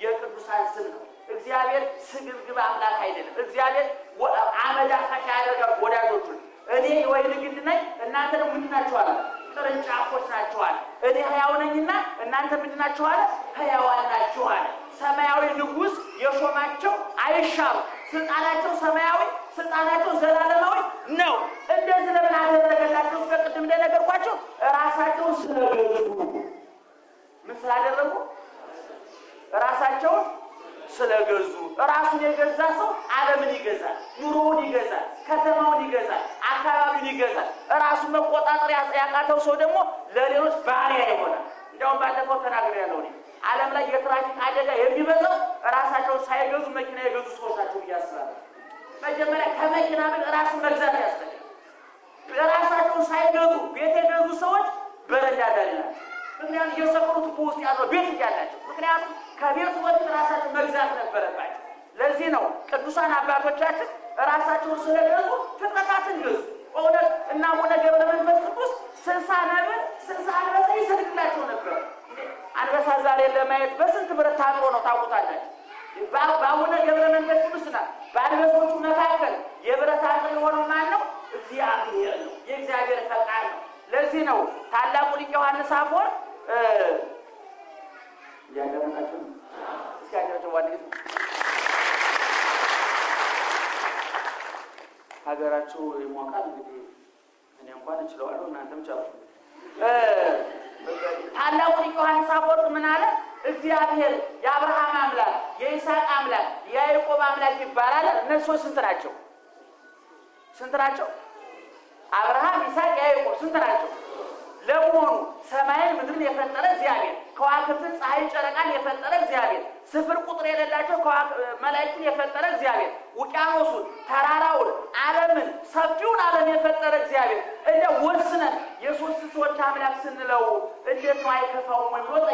يكبسان سنو إخيارير سجبجب أملاك هيدن إخيارير وعمل خشارة كبودا دوتون أني وين كنتنا الناتنا مدنا شوالا ترن شافوسنا شوالا أني هياونا جنا الناتنا مدنا شوالا هياونا شوالا سماوي نقوس يشوماتشو عيشام سنتاناتشو سماوي سنتاناتشو زلالماوي نو إذا زلنا زلنا كتم دنا كرواتشو راساتشو سنجوزو مثل هذا لكو راساتشو سلجزو راسني جزاسو عالمني جزاس نوروني جزاس كتموني جزاس أكرامني جزاس راسنا قطعة رأس أكتر صدمو لليوس باري هيمونا يوم بعد فترة غيرانوني عالم لا يتراجع حاجة يبي بذل راساتشو سيجزو مكينة يجزو سوساتشو ياسر بجملة كم مكينة من راس مجزاس ياسر راساتشو سيجزو بيتجزو سوت برجع دلنا ምክንያቱም የሰፈሩት ፖስት ያለው ቤት ያላችሁ ምክንያቱም ከቤቱ ወጥ ራሳችሁ መግዛት ነበረባችሁ ለዚህ ነው ቅዱሳን አባቶቻችን ራሳቸውን ስለገዙ ፍጥረታትን ገዙ ወለድ እና ወደ ገብረ መንፈስ ቅዱስ 60 ነበር 60 አንበሳ ይሰድቅላቸው ነበር አንበሳ ዛሬ ለማየት በስንት ብር ታጥሮ ነው ታውቁታላችሁ ባቡነ ገብረ መንፈስ ቅዱስና ባንበሶቹ መካከል የብረት አጥር ሆኖ ማነው እግዚአብሔር ነው የእግዚአብሔር ፈቃድ ነው ለዚህ ነው ታላቁ ሊቅ ዮሐንስ አፈወርቅ يا جماعة أشوف هذا رجوع الموكل بدي أنا يوم كان يشلو أروح نادم جاب هلا أقولك هاي سافر من على الزيارة يا إبراهيم عملا يا إسحاق عملا يا يعقوب عملا في بارال نسوي سنتراجو إبراهيم إسحاق يا يعقوب سنتراجو لمن سماين مدرن يفترض زيادة، كواكبين صحيح شرقان يفترض زيادة، صفر قطري للدرجة كواك ملايين يفترض زيادة، وكأنوسون ثراراول عالمين سبعون عالم يفترض زيادة، إذا ورسنا يسوع سوى كامل أحسن له، إذا ما يكفاهم من وضع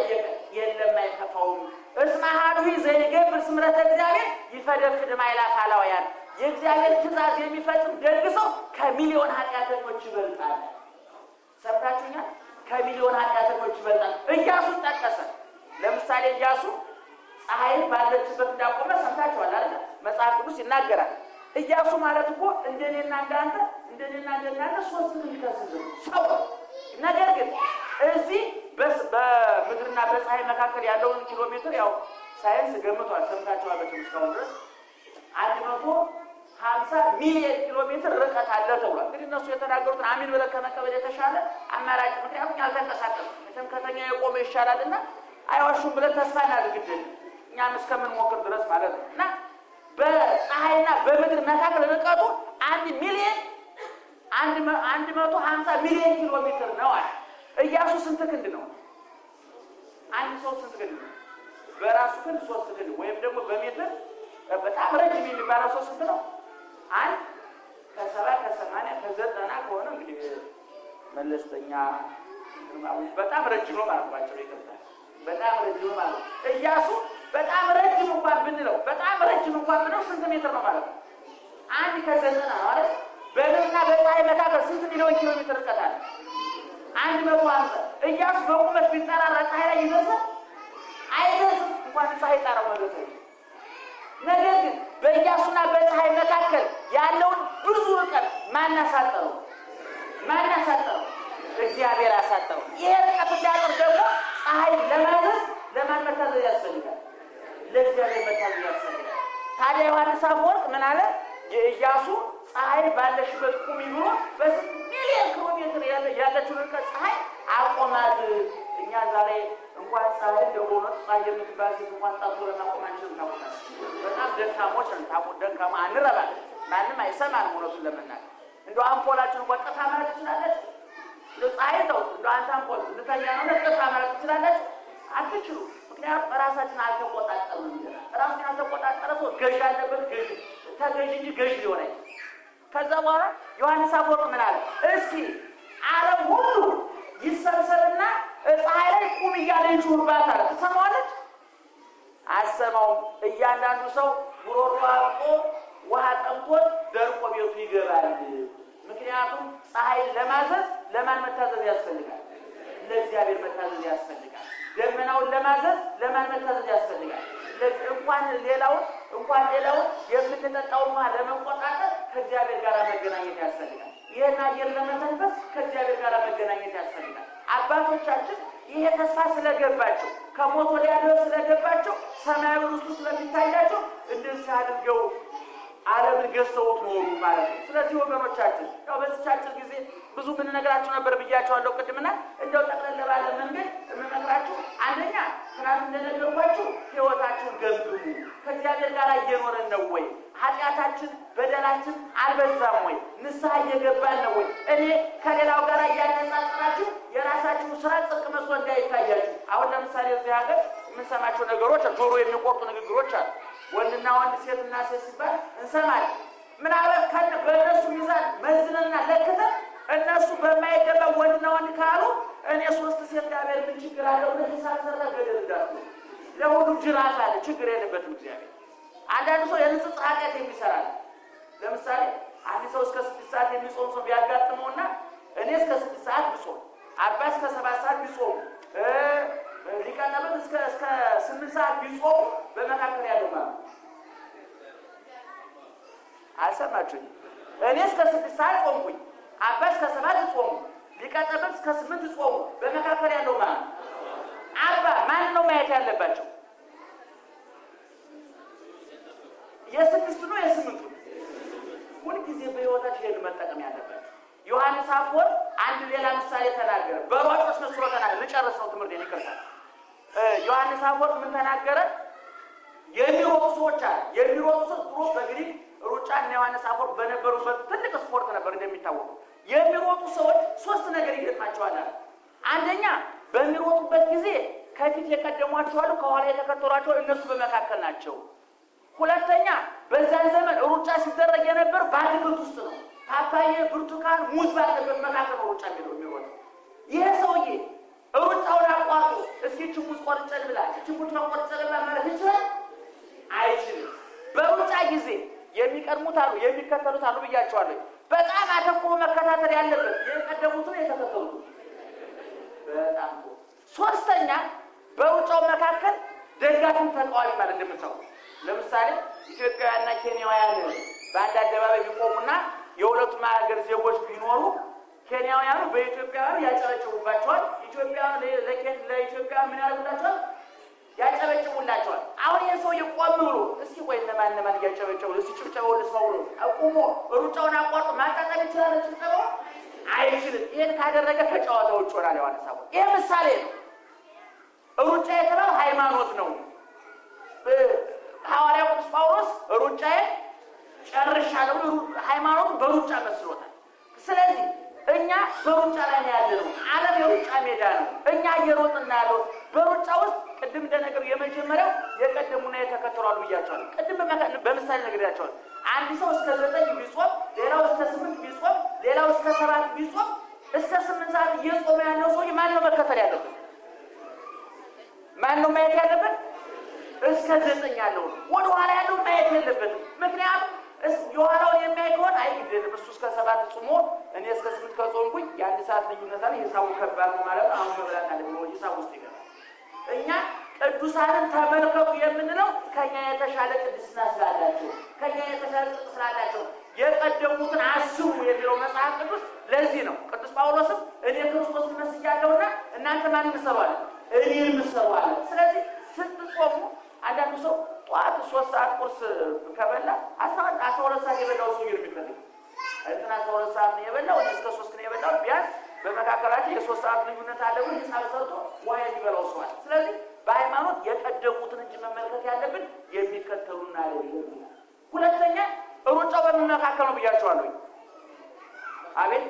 يلا ما يكفاهم، اسمه هذا زي جبر سمرة زيادة يفرق في ما يلا فعله ويان، يزيادة كذا زي مفترض درجسه كمليون هكذا مجبل فعله. سبتاجنا كمليون هاتياتك وجبلنا إيجاسو تكسر لما سال إيجاسو أهاي بعد الجبل داقو ما سبتاجوا ولا لا ما سافروا سيناجرا إيجاسو ما لتقو إندني نعاندا سوى سنكسر شو نعجرك إزاي بس بمدرنا بس هاي مكانك يا دون كيلومتر ياو ساينس قمة توان سبتاجوا بتشوف كوندرس عندما تو 50 مليون كيلومتر ركعت على الدولة. كرينا سويتنا قرط عامين ولا كنا كبدي تشارة. أما راجع مكان يالذن تسافر. مثل كذا يقوم الشارع لنا. أيوة شو بدل تسافر هذا كده. يعني مسكين موكر درس مالنا. نا. بسهينا بمدرنا كذا ركعتو. عند مليون. عند ما تو 50 مليون كيلومتر نوع. ياسو سنتك كده نوع. عند سو سنتك كده. براسكن سو سنتك كده. وين بدو بميتر. بتعبرج مين براسو سنتك نوع. عن كسرة كسمانة كزدنا ناكونا مليون ملستنيا بتأمر الجمل ما نبغى نشوفه كذا بتأمر الجمل ما ياسو بتأمر الجمل قام بندلو بتأمر الجمل قام بندلو سنتيمتر ما ماله عن كزدنا هذا بدرنا بتاعي متأمر سنتيمتر كيلومتر كذا عن ما قام ياسو بقوم بسبيتنا على تايرا يدرسه عيدرسه قام بسهي تارا ما درسه نجد በያሱና በፀሐይ መካከል ያለውን ብዙ ርቀት ማናሳጠው እግዚአብሔር አሳጠው ይሄ ርቀት ያለው ደግሞ ፀሐይ ለማን መታዘዝ ያስፈልጋል ለእግዚአብሔር መታዘዝ ያስፈልጋል ታዲያ ዮሐንስ አፈወርቅ ምን አለ የኢያሱ ፀሐይ ባለሽበት ቁሚ ብሎ በሚሊዮን ኪሎሜትር ያለችው ርቀት ፀሐይ አቆማት እኛ ዛሬ እንኳን ፀሐይ ደሞና ፀሐይ የምትባል እንኳን ታጥሮና ቆማችን ነው በጣም ደካሞችን ታቆደን ከማንረባ ማንም አይሰማን ሆነቱ ለምንና እንደው አምፖላችን ወጣታ ማለት ትችላለች እንደው ፀሐይ ነው እንደው አንተ አምፖል ልታያ ነው ወጣታ ማለት ትችላለች አትችሉ ምክንያቱም ራሳችን አልተቆጣጠረም ራሳችን አልተቆጣጠረ ሰው ገዥ ያለበት ገዥ ተገዥ እንጂ ገዥ ሊሆን አይችልም ከዛ በኋላ ዮሐንስ አፈወርቅ ምን አለ እስኪ ዓለም ሁሉ ይሰብሰብና ፀሐይ ላይ ቁም ይያለኝ ሹርባታ ተሰማለች አሰማው እያንዳንዱ ሰው ጉሮሮ አቆ ውሃ ጠምቆት ደርቆ ቤቱ ይገባል ምክንያቱም ፀሐይ ለማዘዝ ለማን መታዘዝ ያስፈልጋል ለእግዚአብሔር መታዘዝ ያስፈልጋል ደመናውን ለማዘዝ ለማን መታዘዝ ያስፈልጋል እንኳን ሌላውን የምትነጣው ለመቆጣጠር ከእግዚአብሔር ጋር መገናኘት ያስፈልጋል። ይሄን አየር ለመተንፈስ ከእግዚአብሔር ጋር መገናኘት ያስፈልጋል። አባቶቻችን ይሄ ተስፋ ስለገባቸው ከሞት ወዲያ ስለገባቸው ሰማዩ ውስጥ ስለሚታያቸው እንደዚህ አድርገው ዓለም ገሰውት ሆኖ ማለት ነው። ስለዚህ ወገኖቻችን ያው በዚቻችን ጊዜ ብዙ ምን ነገራችሁ ነበር ብያችሁ አንደው ቅድምና እንደው ተቀለለ ባለ መንገድ እንመጣችሁ። አንደኛ ስራን እንደነገርኳችሁ ህይወታችሁን ገምግሙ። ከእግዚአብሔር ጋር እየኖርን ነው ወይ? ኃጢያታችን በደላችን አልበዛም ወይ? ንስሐ እየገባን ነው ወይ? እኔ ከሌላው ጋር ያያነጻጽራችሁ የራሳችሁ ስራ ጥቅም መስሎ እንዳይታያችሁ። አሁን ለምሳሌ እዚህ ሀገር ምን ሰማችሁ ነገሮች ጆሮ የሚቆርጡ ንግግሮች አሉ። ወንድና ወንድ ሴትና ሴት ሲባል እንሰማለን። ምን አረፍ ካለ በእነሱ ሚዛን መዝነና ለከተ እነሱ በማይደባ ወንድና ወንድ ካሉ እኔ ሶስት ሴት ጋር ምን ችግር አለው? ለተሳሰረ ገደል ዳርኩ ለሁሉ ጅራት አለ ችግር የለበትም እግዚአብሔር። አንዳንድ ሰው የንጽጽ ኃጢአት የሚሰራል። ለምሳሌ አንድ ሰው እስከ 6 ሰዓት የሚጾም ሰው ቢያጋጥመውና እኔ እስከ 6 ሰዓት ብጾም አባስ እስከ 7 ሰዓት ቢጾም ሊቃናበት እስከ 8 ሰዓት ቢጾም በመካከል ያለው ማለት አሰማችሁኝ። እኔ እስከ 6 ሰዓት ቆምኩኝ አባስ እስከ 7 ጾም ሊቃናበት እስከ 8 ጾም በመካከል ያለው ማለት አባ ማን ነው ማየት ያለባቸው? የስድስቱ ነው የስምንቱ? ሁሉ ጊዜ በህይወታችን ለመጠቀም ያለበት ዮሐንስ አፈወርቅ አንድ ሌላ ምሳሌ ተናገረ። በሯጮች መስሎ ተናገረ። ለጨረሰው ትምህርት ይከርታል። ዮሐንስ አፈወርቅ ምን ተናገረ? የሚሮጡ ሰዎች አለ የሚሮጡ ሰዎች ድሮ በግሪክ ሩጫና ዮሐንስ አፈወርቅ በነበሩበት ትልቅ ስፖርት ነበር እንደሚታወቀው። የሚሮጡ ሰዎች ሶስት ነገር ይገጥማቸዋል። አንደኛ በሚሮጡበት ጊዜ ከፊት የቀደሟቸው አሉ ከኋላ የተከተሏቸው እነሱ በመካከል ናቸው። ሁለተኛ በዛን ዘመን ሩጫ ሲደረግ የነበር ባትክልት ውስጥ ነው። ፓፓያ ብርቱካን ሙዝ ባለበት መካከል ሩጫ የሚሆነው ይሄ ሰውዬ ሩጫውን አቋርጦ እስኪ ሙዝ ቆርጬ ብላ ሙዝ ቆርጬ ማለት ይችላል አይችልም? በሩጫ ጊዜ የሚቀርሙት አሉ የሚከተሉት አሉ ብያቸዋለሁ። በጣም አተኩሮ መከታተል ያለበት የቀደሙት ነው የተከተሉት በጣም ነው። ሶስተኛ በሩጫው መካከል ደጋፊም ተቃዋሚ ማለት እንደምታውቁ ለምሳሌ ኢትዮጵያና ኬንያውያን በአንድ አደባባይ ይቆሙና የሁለቱም ሀገር ዜጎች ቢኖሩ ኬንያውያኑ በኢትዮጵያውያን ያጨረጨቡባቸዋል፣ ኢትዮጵያውያን ለኢትዮጵያ ምን ያደርጉላቸዋል? ያጨረጨቡላቸዋል። አሁን የሰው ይቆም ብሎ እስኪ ቆይ ለማንማን ያጨረጨቡ እስኪ ጭብጨባው ለሰው ነው አቁሞ ሩጫውን አቋርጦ ማጣጣል ይችላል? ጭብጨባው አይችልም። ይሄን ካደረገ ከጨዋታው ይወጣል ያው አነሳው። ይሄ ምሳሌ ነው። ሩጫ የተባለ ሃይማኖት ነው። ሐዋርያው ቅዱስ ጳውሎስ ሩጫዬ ጨርሻለሁ ሃይማኖት በሩጫ መስሎታል። ስለዚህ እኛ በሩጫ ላይ ያለነው ዓለም የሩጫ ሜዳ ነው። እኛ እየሮጥን ያለው በሩጫ ውስጥ ቅድም እንደነገሩ የመጀመሪያው የቀደሙና የተከተሉት ብያቸዋለሁ። ቅድም በመሳሌ ነገርያቸዋል። አንድ ሰው እስከ 9 ቢጾም ሌላው እስከ 8 ቢጾም ሌላው እስከ 7 ቢጾም እስከ 8 ሰዓት እየጾመ ያለው ሰው ማን ነው መከተል ያለበት? ማን ነው ማየት ያለበት? እስከ 9 ያለው ወደ ኋላ ያለው ማየት የለበትም። ምክንያቱም ዮሐናው የማይቆን አይደለም እሱ እስከ 7 ጾሞ እኔ እስከ 8 ከጾምኩኝ ያን ሰዓት ልዩነት አለ ሂሳቡ ከባድ ነው ማለት አሁን መብራት አለ ነው ሂሳቡ ውስጥ ይገባል። እኛ ቅዱሳንን ተመልከቱ የምንለው ከኛ የተሻለ ቅድስና ስላላቸው ከኛ የተሻለ ስላላቸው የቀደሙትን አስቡ የሚለው መጽሐፍ ቅዱስ ለዚህ ነው። ቅዱስ ጳውሎስም እኔ ክርስቶስ መስያለውና እናንተ ማን መስዋዕት እኔ መስዋዕት። ስለዚህ ስትጾሙ አንዳንዱ ሰው ጧት 3 ሰዓት ቁርስ ከበላ 12 ሰዓት የበላው ሰው ይርብታል። እንትና 12 ሰዓት የበላው እስከ 3 ነው የበላው ቢያንስ በመካከላቸው የ3 ሰዓት ልዩነት አለው ሂሳብ ሰርቶ ወይ ይበላው ሰው። ስለዚህ በሃይማኖት የቀደሙትን እንጂ መመልከት ያለብን የሚከተሉና አይደለም። ሁለተኛ ሩጫው በመካከል ነው ብያቸዋለሁ። አሜን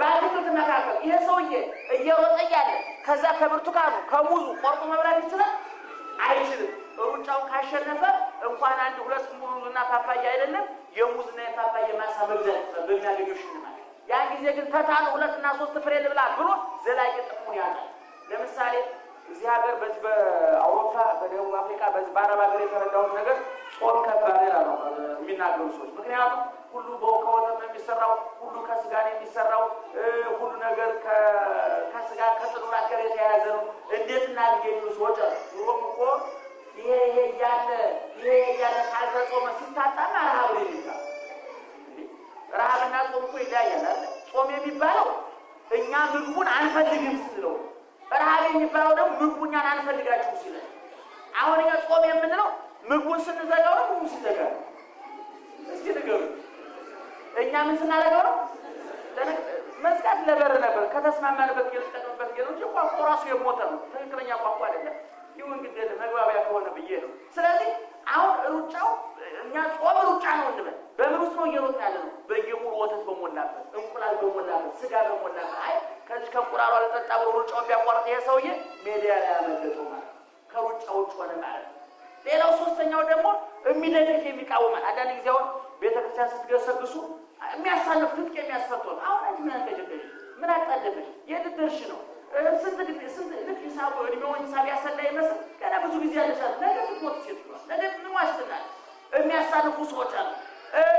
ባትክልት መካከል ይሄ ሰውዬ እየሮጠ ያለ ከዛ ከብርቱካኑ ከሙዙ ቆርጦ መብላት ይችላል አይችልም? ሩጫው ካሸነፈ እንኳን አንድ ሁለት ሙዝና ፓፓያ አይደለም የሙዝና የፓፓያ ማሳበብ በሚያገኙሽ ማለት ያ ጊዜ ግን ተታሉ ሁለትና 3 ፍሬ ልብላ ብሎ ዘላቂ ጥቅሙን ያጣል። ለምሳሌ እዚህ ሀገር በዚህ በአውሮፓ በደቡብ አፍሪካ በዚህ ባረብ ሀገር የተረዳሁት ነገር ጾም ከባድ ነው የሚናገሩ ሰዎች። ምክንያቱም ሁሉ በወተት የሚሰራው ሁሉ ከስጋ የሚሰራው ሁሉ ነገር ከስጋ ከጥሩ ነገር የተያዘ ነው እንዴት እናድርገው ሰዎች ጾም ቆ ይሄ ያ ምግቡን አንፈልግም ስለው በራሃብ የሚባለው ደግሞ ምግቡን አንፈልጋችሁ ሲለው አሁን እኛ ጾም የምንለው ምግቡን ስንዘጋው ነው ምግቡን ሲዘጋው እስቲ ንገሩ እኛ ምን ስናደርገው ነው መስቀል ነበር ነበር ከተስማማንበት የተጠቀምበት የሮች ቋንቋ ራሱ የሞተ ነው ትክክለኛ ቋንቋ አይደለም ይሁን ግዴታ መግባቢያ ከሆነ ብዬ ነው ስለዚህ አሁን ሩጫው እኛ ጾም ሩጫ ነው እንበል በምን ውስጥ ነው እየሮጥን ያለነው በየሙሉ ወተት በመላበት እንቁላል በመላበት ስጋ በመላበት አይ ከዚህ ከቁራሩ አልጠጣ ብሎ ሩጫው ቢያቋርጥ የሰውዬ ሜዲያ ላይ አመለጠው ማለት ከሩጫው ጾም ማለት ሌላው ሶስተኛው ደግሞ እሚደግፍ የሚቃወም አንዳንድ ጊዜ አሁን ቤተክርስቲያን ስትገሰግሱ የሚያሳልፍ ትጥቅ የሚያስፈተው አሁን አንድ ያንተጀደሽ ምን አጣደፈሽ የድድርሽ ነው ስንት ሂሳብ እድሜው ሂሳብ ያሰላየ መስል ገና ብዙ ጊዜ ያለሻል ነገር ሞት ይችላል ነገር ምን ዋስናል የሚያሳልፉ ሰዎች አሉ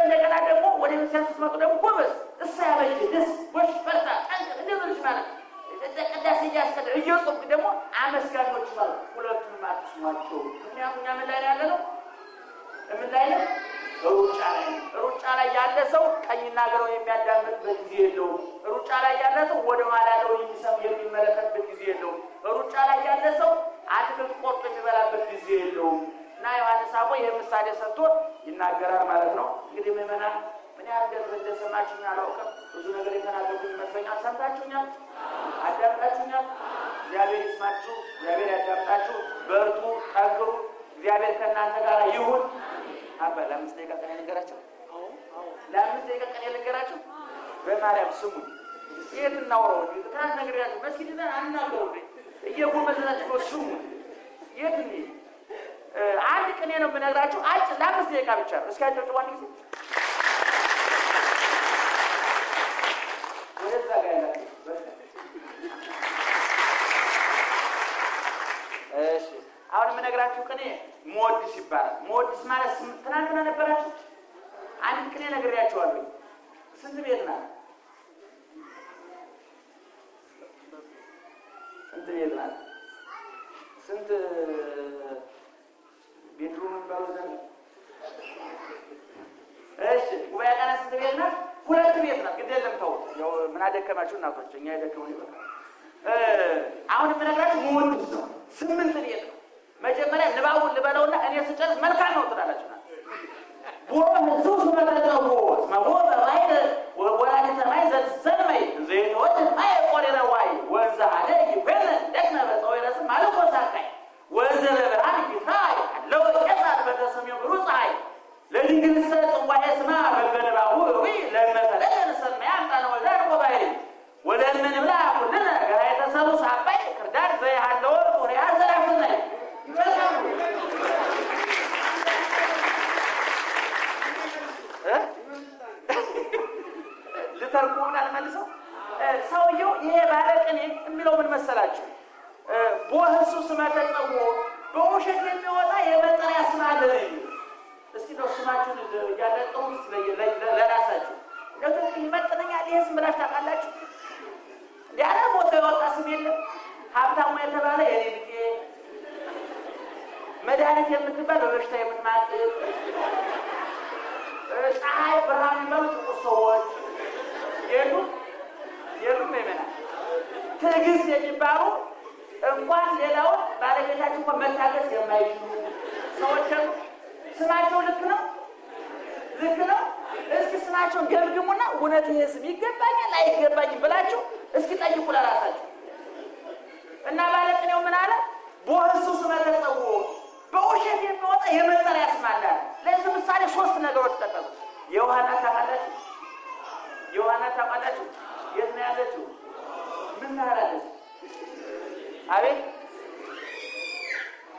እንደገና ደግሞ ወደ ቤተክርስቲያን ስትመጡ ደግሞ ጎበዝ እሳ ያበጅ ደስ ወሽ ፈርታ አንተ እንደዚህ ማለት እንደቀዳስ ያስከደ እየጾምክ ደግሞ አመስጋኞች ማለት ሁለቱም ማጥስ ናቸው ምክንያቱም ያ መዳን ያለ ነው እምንላይለ ሩጫ ላይ ያለ ሰው ቀኝና ግራ የሚያዳምጥበት ጊዜ የለው ሩጫ ላይ ያለ ሰው ወደ ኋላ ነው የሚሰም የሚመለከትበት ጊዜ የለው ሩጫ ላይ ያለ ሰው አጥብቅ ቆርጦ የሚበላበት ጊዜ የለው ና ዮሐንስ አቦ የምሳሌ ሰጥቶ ይናገራል ማለት ነው እንግዲህ መመና ምን ያንደር እንደሰማችሁኝ አላውቅም ብዙ ነገር የተናገርኩኝ መስፈኛ ሰምታችሁኛል አዳምጣችሁኛል እግዚአብሔር ይስማችሁ እግዚአብሔር ያዳምጣችሁ በርቱ ጠንክሩ እግዚአብሔር ከእናንተ ጋር ይሁን አባ ለምን ተይቀቀን ልንገራችሁ አዎ ለምን ተይቀቀን ልንገራችሁ በማርያም ስሙ የት እናወራው ታን ነግራችሁ መስጊድና አናገሩ እየጎመዘናችሁ ስሙ የት ነው አንድ ቀን ነው የምነግራችሁ አጭ ለምን ተይቀቀ ብቻ እስኪ አጭው ዋን ጊዜ ወደዛ ጋር ያላችሁ እሺ አሁን የምነግራችሁ ቀኔ ሞድስ ይባላል ሞድስ ማለት ትናንትና ነበራችሁ አንድ ቀን ነግሬያችኋለሁ ስንት ቤት ናት ስንት ቤድሩም ባለው ዘንድ እሺ ወይ አና ስንት ቤት ናት ሁለት ቤት ናት ግዴለም ታው ያው ምን አደከማችሁ እናቶች እኛ ያደከሙን ይበቃል አሁን የምነግራችሁ ሞድስ ነው ስምንት ቤት ነው መጀመሪያ ንባቡን ልበለውና እኔ ስጨርስ መልካም ነው ትላላችሁና ወራን ሱስ መረጃው ማወራ ራይደ ወራን ተማይዘ ሰማይ ዘይቶት ማይ ቆሬራ ዋይ ወዛ አለይ በለ ደክና በጾይራስ ማለት ወሳካይ ወዘ ለብራን ይታይ ለው ከዛት በተሰሚው ሩጻይ ለድንግል ሰጥ ዋይስማ በገነባው ወይ ለመተለለ ሰማይ አንታነ ወዛር ወባይ ወለምን ብላ ሁሉና ጋር ተሰሉ ሳባይ ክርዳር ዘይሃለው ወሪያ ዘራፍናይ ልተርኩና ለማለሰው ሰውየው ይሄ ባለቀኔ የሚለው ምን መሰላችሁ ቦህሱ ስማተጠቦ በውሸት የሚወጣ የመጠሪያ ስም አለ እስቲ ነው ስማችሁን ያለጠው ስለራሳችሁ ለምን ይመጥነኛል ይሄስ ምላሽ ታቃላችሁ ያለ ቦታ የወጣ ስም የለም ሀብታሙ የተባለ የኔ ልጅ መድኃኒት የምትባል ወሽታ የምትማጥ ፀሐይ ብርሃን መልኩ ሰዎች የሉም የመና ትዕግስት የሚባሉ እንኳን ሌላውን ባለቤታችሁ መታገስ የማይችሉ ሰዎች ስማቸው ልክ ነው ልክ ነው እስኪ ስማቸውን ገብግሙና እውነት ይሄ ስም ይገባኛል አይገባኝም ብላችሁ እስኪ ጠይቁ ለራሳችሁ እና ባለቅኔው ምን አለ ቦርሱ ስመተጠው በውሸት የሚወጣ የመጠሪያ ስም አለ ለዚህ ምሳሌ ሶስት ነገሮች ተጠቀሱ ዮሐና ታቃላችሁ የት ነው ያለችው ምን ታራለች አቤት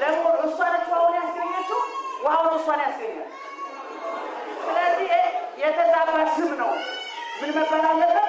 ለምን እሷነች አሁን ያስገኘችው ዋው እሷን ያስገኘችው ስለዚህ የተዛባ ስም ነው ምን መባል አለበት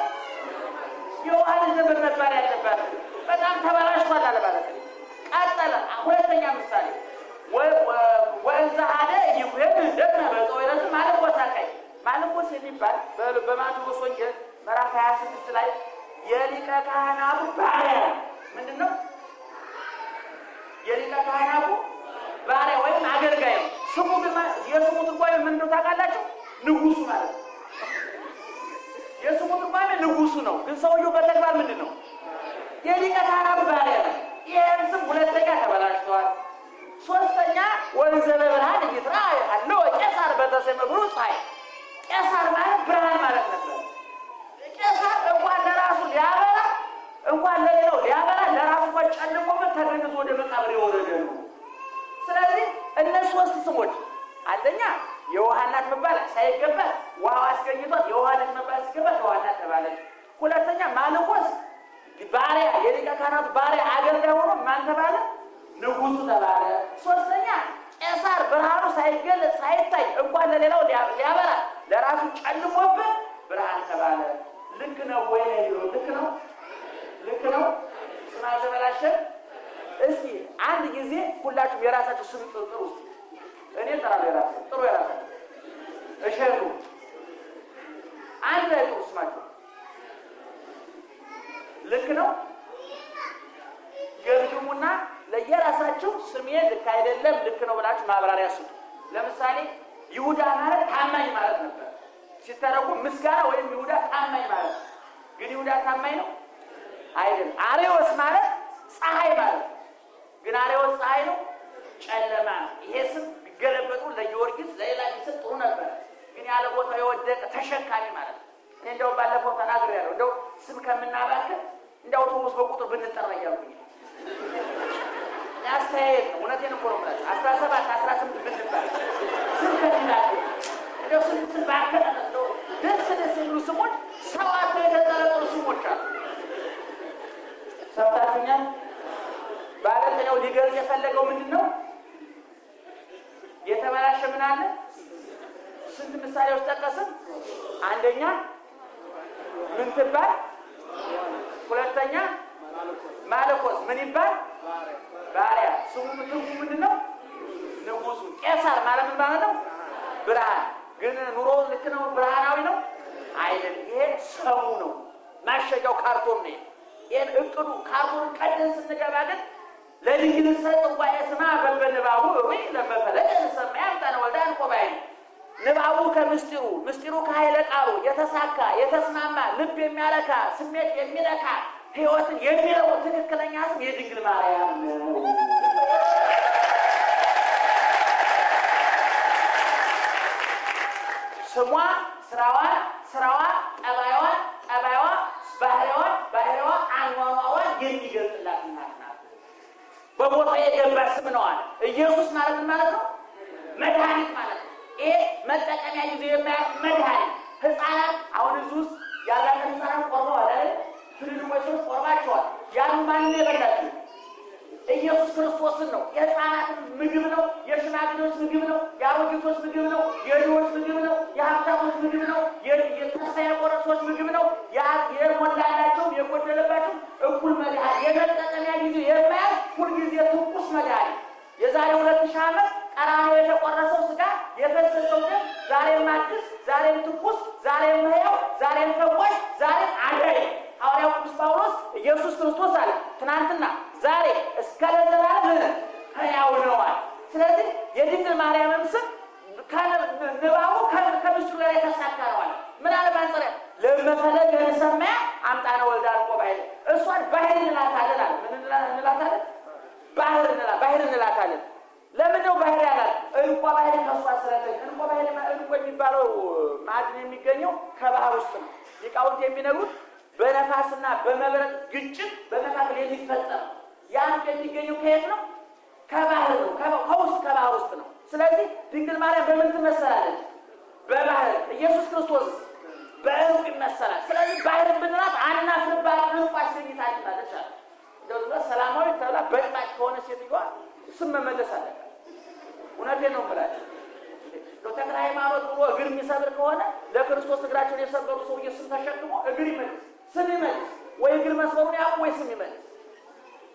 ويقول مسموني أو ويسمي من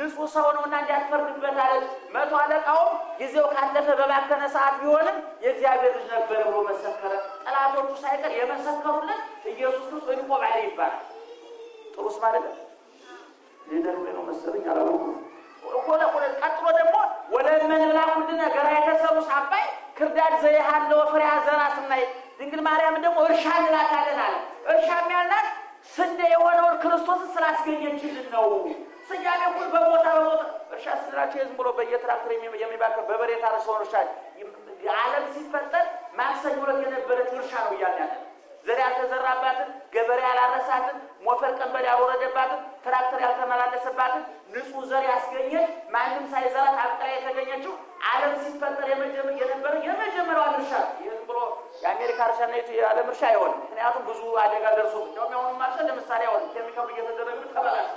ንጹህ ሰው ነውና እንዲያፈርድበት አለች መቶ አለቃው ጊዜው ካለፈ በባከነ ሰዓት ቢሆንም የእግዚአብሔር ልጅ ነበር ብሎ መሰከረ ጠላቶቹ ሳይቀር የመሰከሩለት ኢየሱስ ክርስቶስ እንቆም አለ ይባል ጥሩስ ማለት ሊደሩ ነው መሰለኝ አላውቁ ወላ ወለል ቀጥሎ ደግሞ ወለል መንብላኩ ድነገራ የተሰሩ ሳባይ ክርዳድ ዘይሃለ ወፍሬ አዘራስናይ ድንግል ማርያም ደግሞ እርሻን ላታለናል እርሻም ያልናት ስንዴ የሆነው ክርስቶስ ስላስገኘችልን ነው سجاني كل بموتة رشاش سرعة يزن بلو بيت راكري يمي باكر ببريت على صور رشاش العالم سيفتر ما سجولة كده بريت رشاش ويانا زريعة زرع باتن قبري على رساتن موفر قنبري على ورد باتن تراكتري على تمالان لسباتن نسو زريع سجنية ما عندهم ساي زرع تابتري يتجنية شو عالم سيفتر يمي جمر وان رشاش يزن بلو የአሜሪካ ርሻና የዓለም ርሻ ይሆን ምክንያቱም ብዙ አደጋ ደርሶት ነው የሚሆነው ማርሻ ለምሳሌ አሁን ኬሚካል እየተደረገ ተባላሽ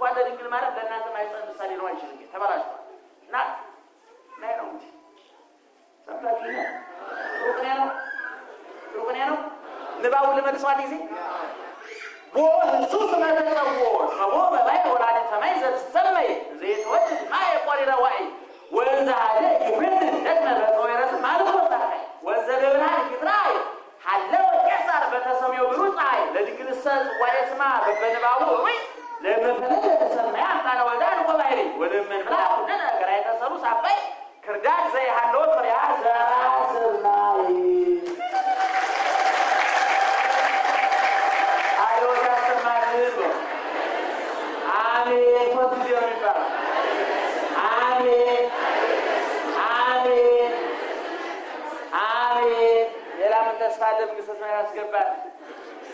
وأنا أقول لك أن أنا أقول لك أن أنا أقول لك أن أنا أقول لك أن أنا أقول لك أن أنا أقول لك أن أنا أقول لك أن أنا أقول لك أن أنا أقول لك أن أنا حلو كسر بتسميه بروسعي لذلك الساس واسمع ببنباوه لما فلت سمعان أنا ودان وبعيري ولما نلاقو ننا قريت سروس عبي كرداك زي هنود فريعة سرناي أيوة سمع نيرو آمين فضل يومك آمين آمين آمين يلا من تسفادة من قصص ما يسقبها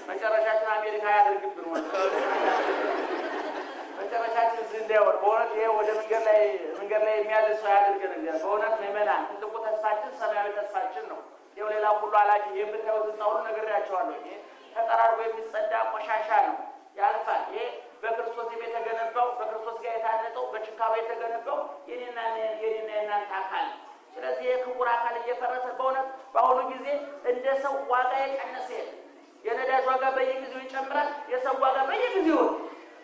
ما شرشتنا أمريكا يا درجة بروان ما شرشتنا زندور بونت هي وده من قبل مياه السعادة كنا جا بونت نمنا إنت كنت تسفادة سماه تسفادة يا ولد لا كل على شيء يمكن تقول تناول نقدر أشوانه هترى ربي مصدق مشاشانه يالفان بكر صوتي بيتجنبه بكر صوت جاي تانته بتشكاه بيتجنبه ينين نان تاكل ስለዚህ የኩራካለ የፈረሰ በእውነት ባሁን ጊዜ እንደሰው ዋጋ የቀነሰ የነዳጅ ዋጋ በየጊዜው ይጨምራል የሰው ዋጋ በየጊዜው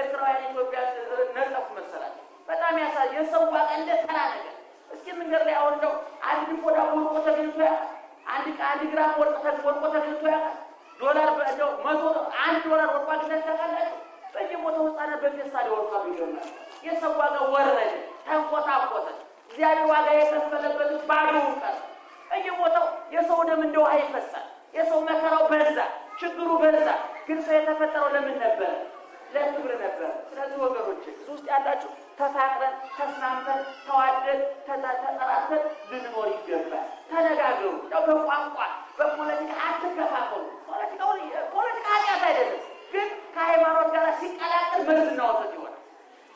ኤርትራውያን ኢትዮጵያ ነጠቁ መሰላል በጣም ያሳየ የሰዋጋ እንደ ተራ ነገር እስኪ መንገር ላይ አውንደው አንድ ቆዳ ወርቆ ተገኝቶ አንድ ግራም ወርቆ ተገኝቶ ዶላር በደው 100 አንድ ዶላር ወርቆ ተገኝቶ በየቦታው ጻና በየሳሪ ወርቆ ቢሆን የሰዋጋ ወረደ ተንቆጣቆጠ እግዚአብሔር ዋጋ የከፈለበት ባዶ ቀረ እየሞተው የሰው ደም እንደው አይፈሳል የሰው መከራው በዛ ችግሩ በዛ ግን ሰይተፈጠረው ለምን ነበር ለክብር ነበር ስለዚህ ወገኖች ውስጥ ያላችሁ ተፋቅረን ተስማምተን ተዋደን ተጣጣራተን ልንኖር ይገባል ተነጋገሩ በቋንቋ በፖለቲካ አትከፋፈሉ ፖለቲካ ኃጢአት አይደለም ግን ከሃይማኖት ጋር ሲቀላቀል ምንድን ነው ተጥቷል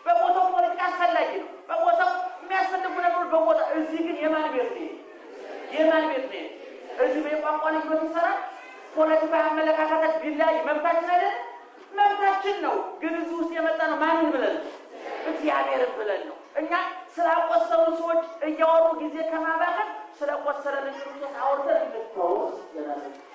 በቦታው ፖለቲካ አስፈላጊ ነው በቦታው የሚያስፈልጉ ነገሮች በቦታ እዚህ ግን የማን ቤት ነው እዚህ በቋንቋን ይወጥሰራ ፖለቲካ አመለካከት ቢላይ መምታችን ነው ግን እዚህ ውስጥ የመጣ ነው ማንን ብለን እግዚአብሔር ብለን ነው እኛ ስላቆሰሉ ሰዎች እያወሩ ጊዜ ከማባከን ስለቆሰለ ልጅ ነው አውርተን ልትቆስ ያላችሁ